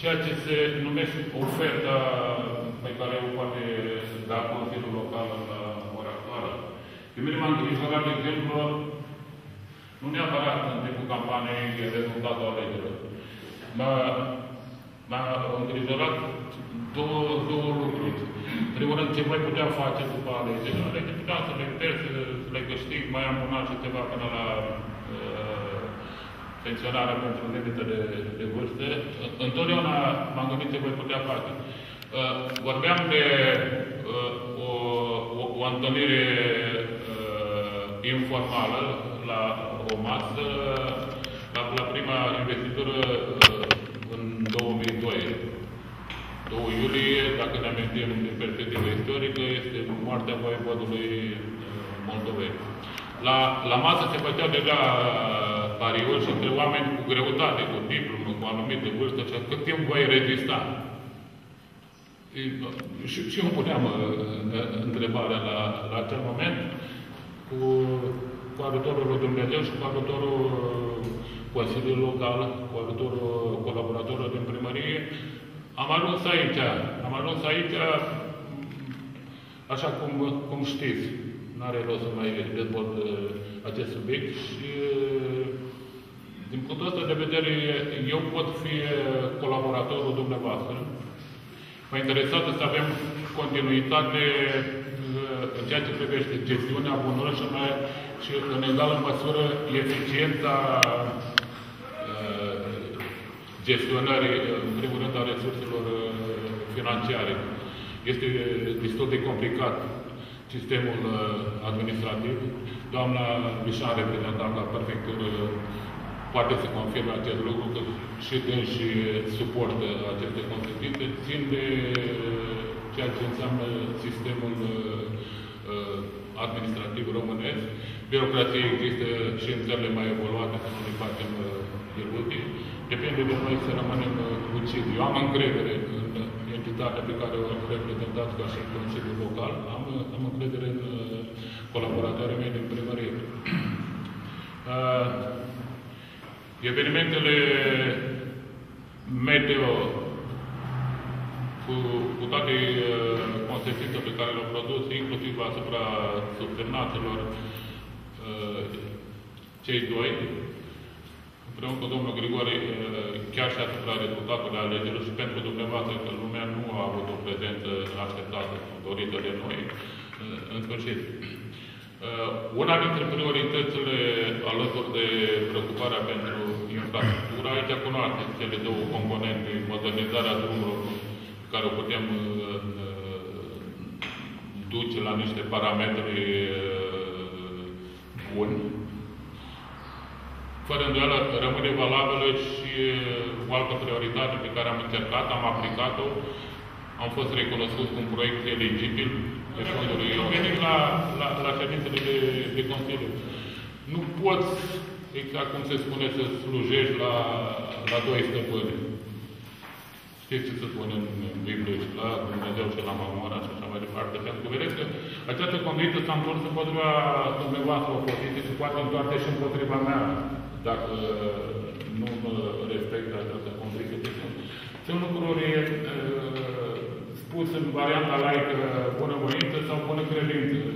ceea ce se numește oferta pe care o poate da Consiliul Local la ora actuală. Pe mine m-am îngrijorat, de exemplu, nu neapărat în timpul campaniei de rezultatul alegerilor. M-a îngrijorat două lucruri. În primul rând, ce mai puteam face după alegeri. Alegeri puteam să le pierzi, să le câștig. Mai am un an și ceva până la pensionare pentru limită de vârstă. Întotdeauna m-am gândit ce voi putea face. Vorbeam de o întâlnire informală la o masă, la prima investitură în 2002. 2 iulie, dacă ne amintim din perspectivă istorică, este moartea voivodului Moldovei. La masă se făceau deja pariuri și între oameni cu greutate, cu diplomă, cu anumite vârstă, și cât timp voi rezista. Și eu puneam întrebarea la acel moment cu ajutorul lui Dumnezeu și cu ajutorul Consiliului Local, cu ajutorul colaboratorilor din primărie. Am ajuns aici, așa cum știți. N-are rost să mai dezvolt acest subiect și din punctul ăsta de vedere eu pot fi colaboratorul dumneavoastră. Mă interesează să avem continuitate în ceea ce privește gestiunea bună și în egală măsură eficiența gestionării, în primul rând, a resurselor financiare. Este destul de complicat sistemul administrativ. Doamna Mișare, reprezentantă la prefectură, poate să confirme acest lucru, că și dânsi suportă aceste consecințe, țin de ceea ce înseamnă sistemul administrativ românesc. Birocrația există și în țările mai evoluate, să nu ne facem iluzii. Depinde de noi să rămânem lucizi. Eu am încredere în entitatea pe care o reprezentați ca și Consiliul Local. Am încredere în colaboratorii mei din primărie. Evenimentele meteo cu toate consecințele pe care le-au produs, inclusiv asupra subsemnaților cei doi, împreună cu domnul Grigore, chiar și asupra rezultatului alegerilor și pentru dumneavoastră că lumea nu a avut o prezență așteptată, dorită de noi, în sfârșit. Una dintre prioritățile alături de preocuparea pentru infrastructura, aici cunoaște cele două componente, modernizarea drumurilor, care o putem duce la niște parametri buni. Fără îndoială, rămâne valabilă și o altă prioritate pe care am încercat, am aplicat-o, am fost recunoscut cu un proiect eligibil de fonduri. Eu venim la ședințele de Consiliu. Nu poți, exact cum se spune, să slujești la doi stăpâni. Știți ce se spune în Biblie, la Dumnezeu și la Mamona și așa mai departe. Pentru că vedeți că această conduită s-a întors împotriva dumneavoastră o poziție, se poate întoarce și împotriva mea. Dacă nu respectă această condiție. Sunt lucruri spus în varianta laică bunăvoință sau bună credință.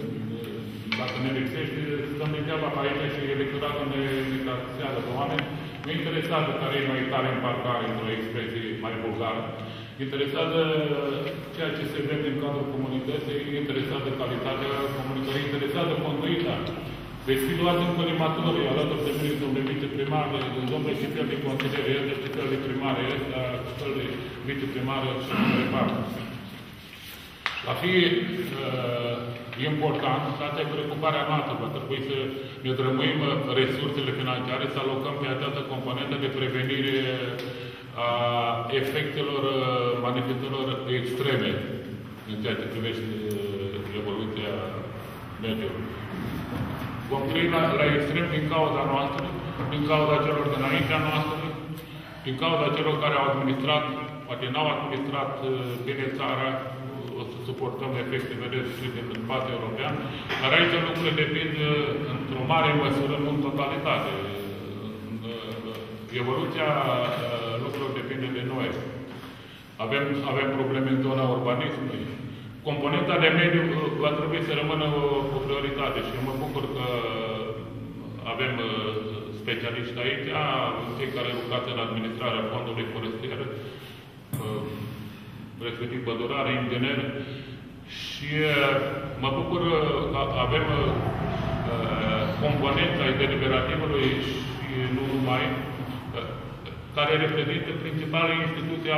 Dacă ne lipsește, stăm degeaba pe aici și electoratul ne taxează pe oameni. Nu interesează care e mai tare în parcare, într-o expresie mai vulgară. Interesează ceea ce se vede în cadrul comunității, interesează calitatea comunității, interesează conduita. Deci fi luat în colimatorii, alături de mine, domnule viceprimar, domnule și fel de consiliere, este și fel de primare, este fel de viceprimară și mai departe. Va fi important, asta e preocuparea noastră, va trebui să ne drămâim resursele financiare, să alocăm pe această componentă de prevenire a efectelor manifestărilor extreme în ceea ce privește evoluția mediului. Vom trăi la extrem din cauza noastră, din cauza celor dinaintea noastră, din cauza celor care au administrat, poate n-au administrat bine țara, o să suportăm efecte, vedeți, și din spațiul european, dar aici lucrurile depind într-o mare măsură, nu în totalitate. Evoluția lucrurilor depinde de noi. Avem probleme în zona urbanismului. Componenta de mediu va trebui să rămână o prioritate și mă bucur că avem specialiști aici, cei care lucrează în administrarea fondului forestier, respectiv pădurare, inginer, și mă bucur că avem componenta deliberativului și nu numai, care reprezintă principalele instituții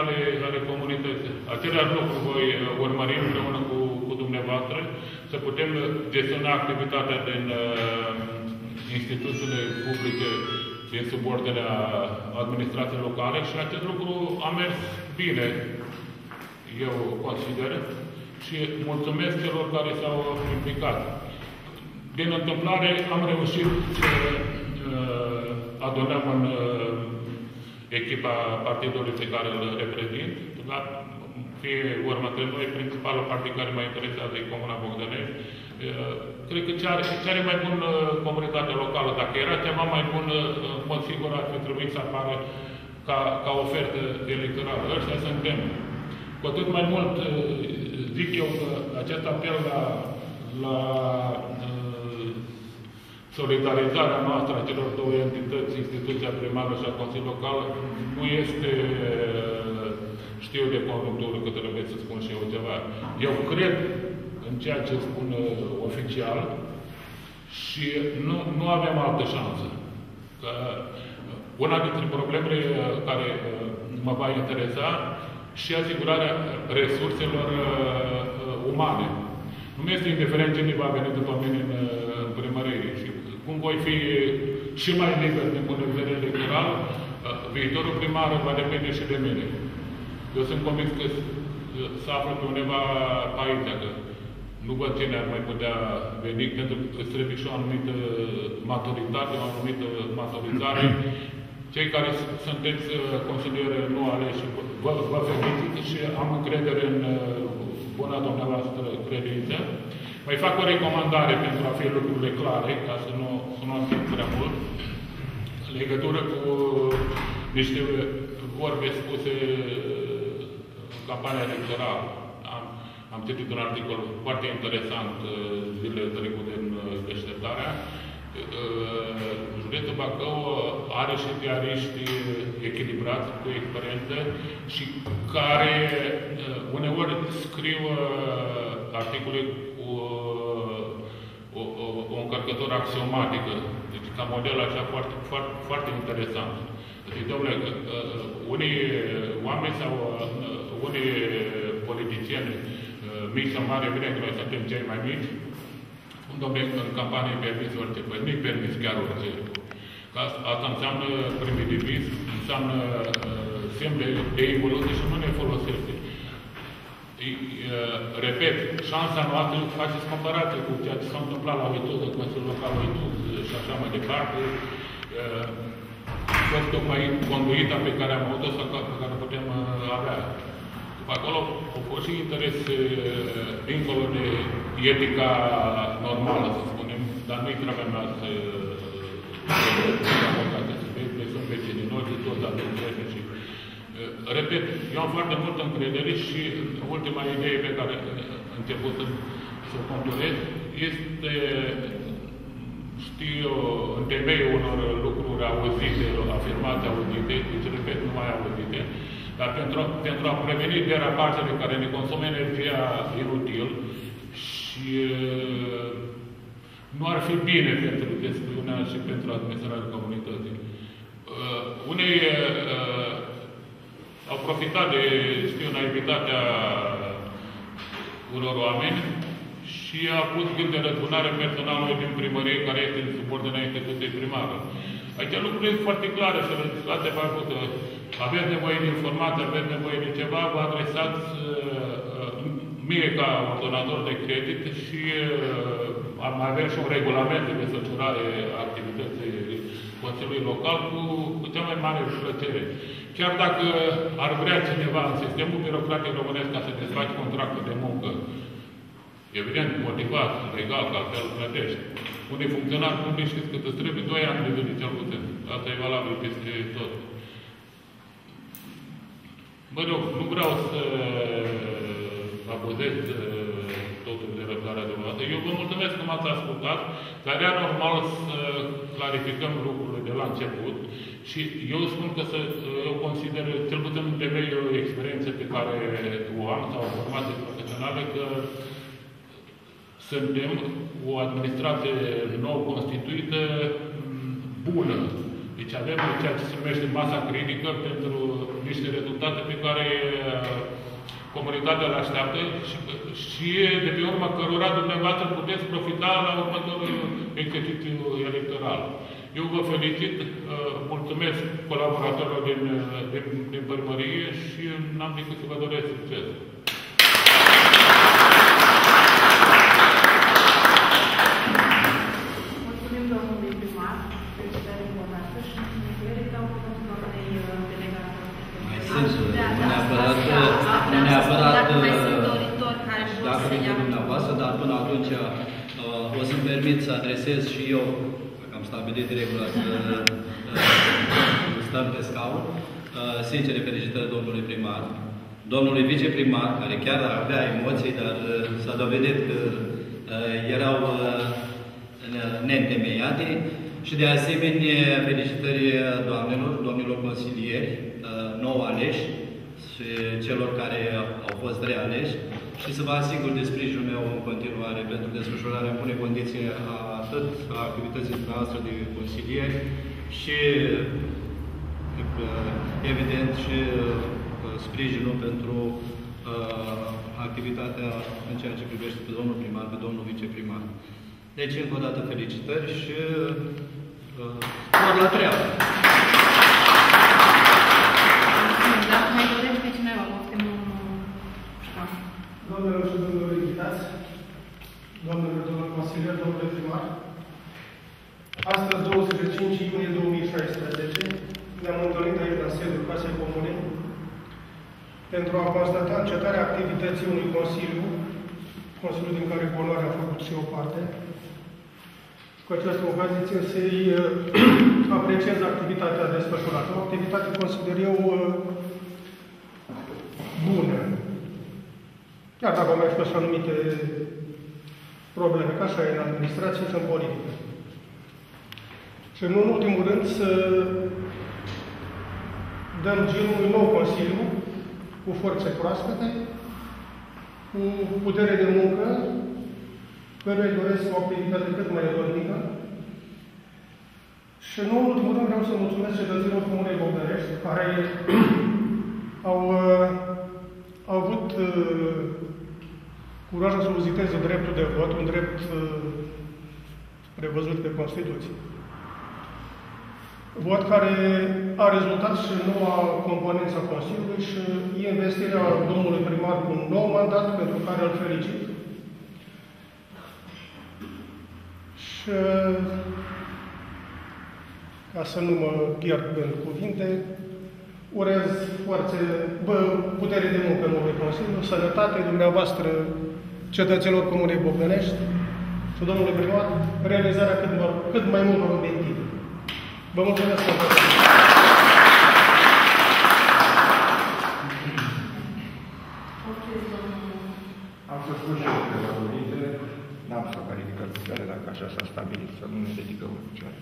ale comunității. Același lucru voi urmări împreună cu dumneavoastră, să putem gestiona activitatea din instituțiile publice din subordinea administrației locale și acest lucru a mers bine, eu consider, și mulțumesc celor care s-au implicat. Din întâmplare am reușit să adunăm în echipa partidului pe care îl reprezint, dar fie urmă între noi, principalul partid care mă interesează e Comuna Bogdănești. Cred că ce are mai bun comunitatea locală, dacă era ceva mai bun, în mod sigur ar fi trebuit să apară ca ofertă electorală. Ăștia suntem. Cu atât mai mult, zic eu, că acest apel la solidarizarea noastră a celor două entități, instituția primară și a Consiliului Local, nu este, știu de conjunctură că trebuie să spun și eu ceva. Eu cred în ceea ce spun oficial și nu avem altă șansă. Că una dintre problemele care mă va interesa și asigurarea resurselor umane. Nu mi-este indiferent cine va veni după mine în primărie și cum voi fi și mai liber din punct de vedere electoral, viitorul primar va depinde și de mine. Eu sunt convins că se află pe undeva pe aici, că nu văd cine ar mai putea veni, pentru că îți trebuie și o anumită maturitate, o anumită maturizare. Cei care sunteți consiliere nu aleși, vă felicit și am încredere în bună dumneavoastră credință. Mai fac o recomandare pentru a fi lucrurile clare, ca să nu am timp prea mult, în legătură cu niște vorbe spuse în campania electorală. Am citit un articol foarte interesant zilele trecute în Deșteptarea. Județul Bacău are și ziariști echilibrați, cu experiență și care uneori scriu articole cu o încărcătură axiomatică, deci ca model așa foarte, foarte, foarte interesant. Deci, domnule, unii oameni sau unii politicieni mici sau mari, bine că noi suntem cei mai mici, domnule, în campanie e permis orice, păi nu-i permis chiar orice. Asta înseamnă primitivism, înseamnă semne de evoluție și nu ne folosește. Repet, șansa noastră faceți comparație cu ceea ce s-a întâmplat la Uituz, în Consiliul Local Uituz și așa mai departe. A fost tocmai conduita pe care am avut-o sau pe care putem avea. Acolo a fost și interes dincolo de etica normală, să spunem, dar nu-i treaba mea să aceste subiecte, sunt vecinii noștri, toți atunci și... Repet, eu am foarte multă încredere și ultima idee pe care am început să o conturez este, știu, în temeiul unor lucruri auzite, afirmate, auzite, deci repet, nu mai auzite, dar pentru a preveni derapajele care ne consumă energia inutil și nu ar fi bine pentru gestiunea și pentru administrarea comunității. Unei au profitat de, știu, naivitatea unor oameni și a pus gând de răzbunare personalului din primărie, care este în subordinea instituției primară. Aici lucrurile sunt foarte clare și rezultate făcute. Aveți nevoie de informații, aveți nevoie de ceva, vă adresați mie ca un donator de credit și mai avem și un regulament de desfășurare a activității Consiliului Local cu cea mai mare plăcere. Chiar dacă ar vrea cineva în sistemul birocratic românesc ca să desfaci contracte de muncă, evident, motivat, legal, că altfel plătești, unde funcționar public știți cât îți trebuie 2 ani de venit cel puțin. Asta e valabil peste tot. Mă rog, nu vreau să abuzez totul de răbdarea dumneavoastră. Eu vă mulțumesc că m-ați ascultat, dar era normal să clarificăm lucrurile de la început și eu spun că eu consider, cel puțin de mine, o experiență pe care o am sau o formație profesională, că suntem o administrație nou constituită bună. Deci avem ceea ce se numește masa critică pentru niște rezultate pe care comunitatea le așteaptă și de pe urma cărora dumneavoastră puteți profita la următorul exercițiu electoral. Eu vă felicit, mulțumesc colaboratorilor din primărie și n-am decât să vă doresc succes. O să-mi permit să adresez și eu, dacă am stabilit regula să stăm pe scaun, sincere felicitări domnului primar, domnului viceprimar, care chiar avea emoții, dar s-a dovedit că erau neîntemeiate, și de asemenea felicitări domnilor consilieri, nou aleși și celor care au fost realeși, și să vă asigur de sprijinul meu în continuare pentru desfășurarea în bune condiții atât a activității noastre de consilieri și, evident, și sprijinul pentru activitatea în ceea ce privește pe domnul primar, pe domnul viceprimar. Deci, încă o dată, felicitări și la treabă! Dacă mai dorești pe cineva, domnilor și domnilor invitați, domnilor consilieri, domnule primar, astăzi, 25 iunie 2016, ne-am întâlnit aici la sediul Casei Comune pentru a constata încetarea activității unui consiliu din care Polonia a făcut și o parte. Cu această ocazie țin să-i apreciez activitatea desfășurată. O activitate, consider eu, bună. Chiar dacă au mai fost anumite probleme, ca așa e în administrație și în politică. Și nu în ultimul rând să dăm girul unui nou consiliu cu forțe proaspete, cu putere de muncă, căruia îi doresc o activitate cât mai dornică. Și nu în ultimul rând vreau să mulțumesc cetățenilor Comunei Bogdănești, care au avut curajul să uziteze dreptul de vot, un drept prevăzut de Constituție. Vot care a rezultat și noua componență a Consiliului și investirea domnului primar cu un nou mandat, pentru care îl felicit. Și ca să nu mă pierd în cuvinte, urez putere de muncă noului Consiliu, sănătate dumneavoastră cetățenilor Comunei Bogdănești și domnului primar, realizarea cât mai multor obiective. Vă mulțumesc pentru Am să spun și eu câteva cuvinte. N-am să mă ridic în picioare, dacă așa s-a stabilit, să nu ne ridicăm în picioare.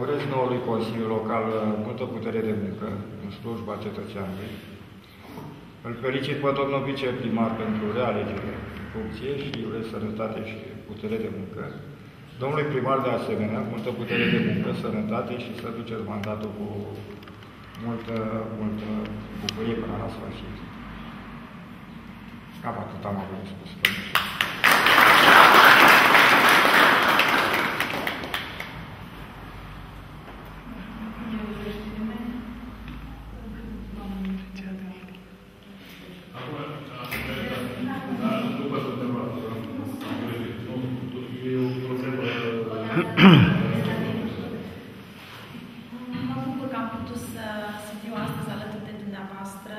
Urez noului Consiliu Local multă putere de muncă în slujba cetățeanului. Îl felicit pe domnul viceprimar pentru realegere în funcție și urez sănătate și putere de muncă. Domnului primar, de asemenea, multă putere de muncă, sănătate și să duceți mandatul cu multă bucurie până la sfârșit. Cam atât am avut de spus. Mă bucur că am putut să fiu astăzi alături de dumneavoastră,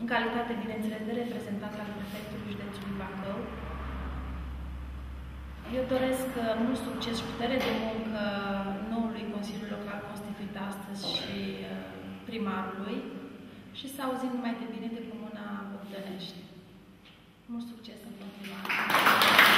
în calitate, bineînțeles, de reprezentant al prefectului județului Bacău. Eu doresc mult succes și putere de muncă noului Consiliu Local constituit astăzi și primarului și să auzim mai de bine de Comuna Bogdănești. Mult succes în continuare!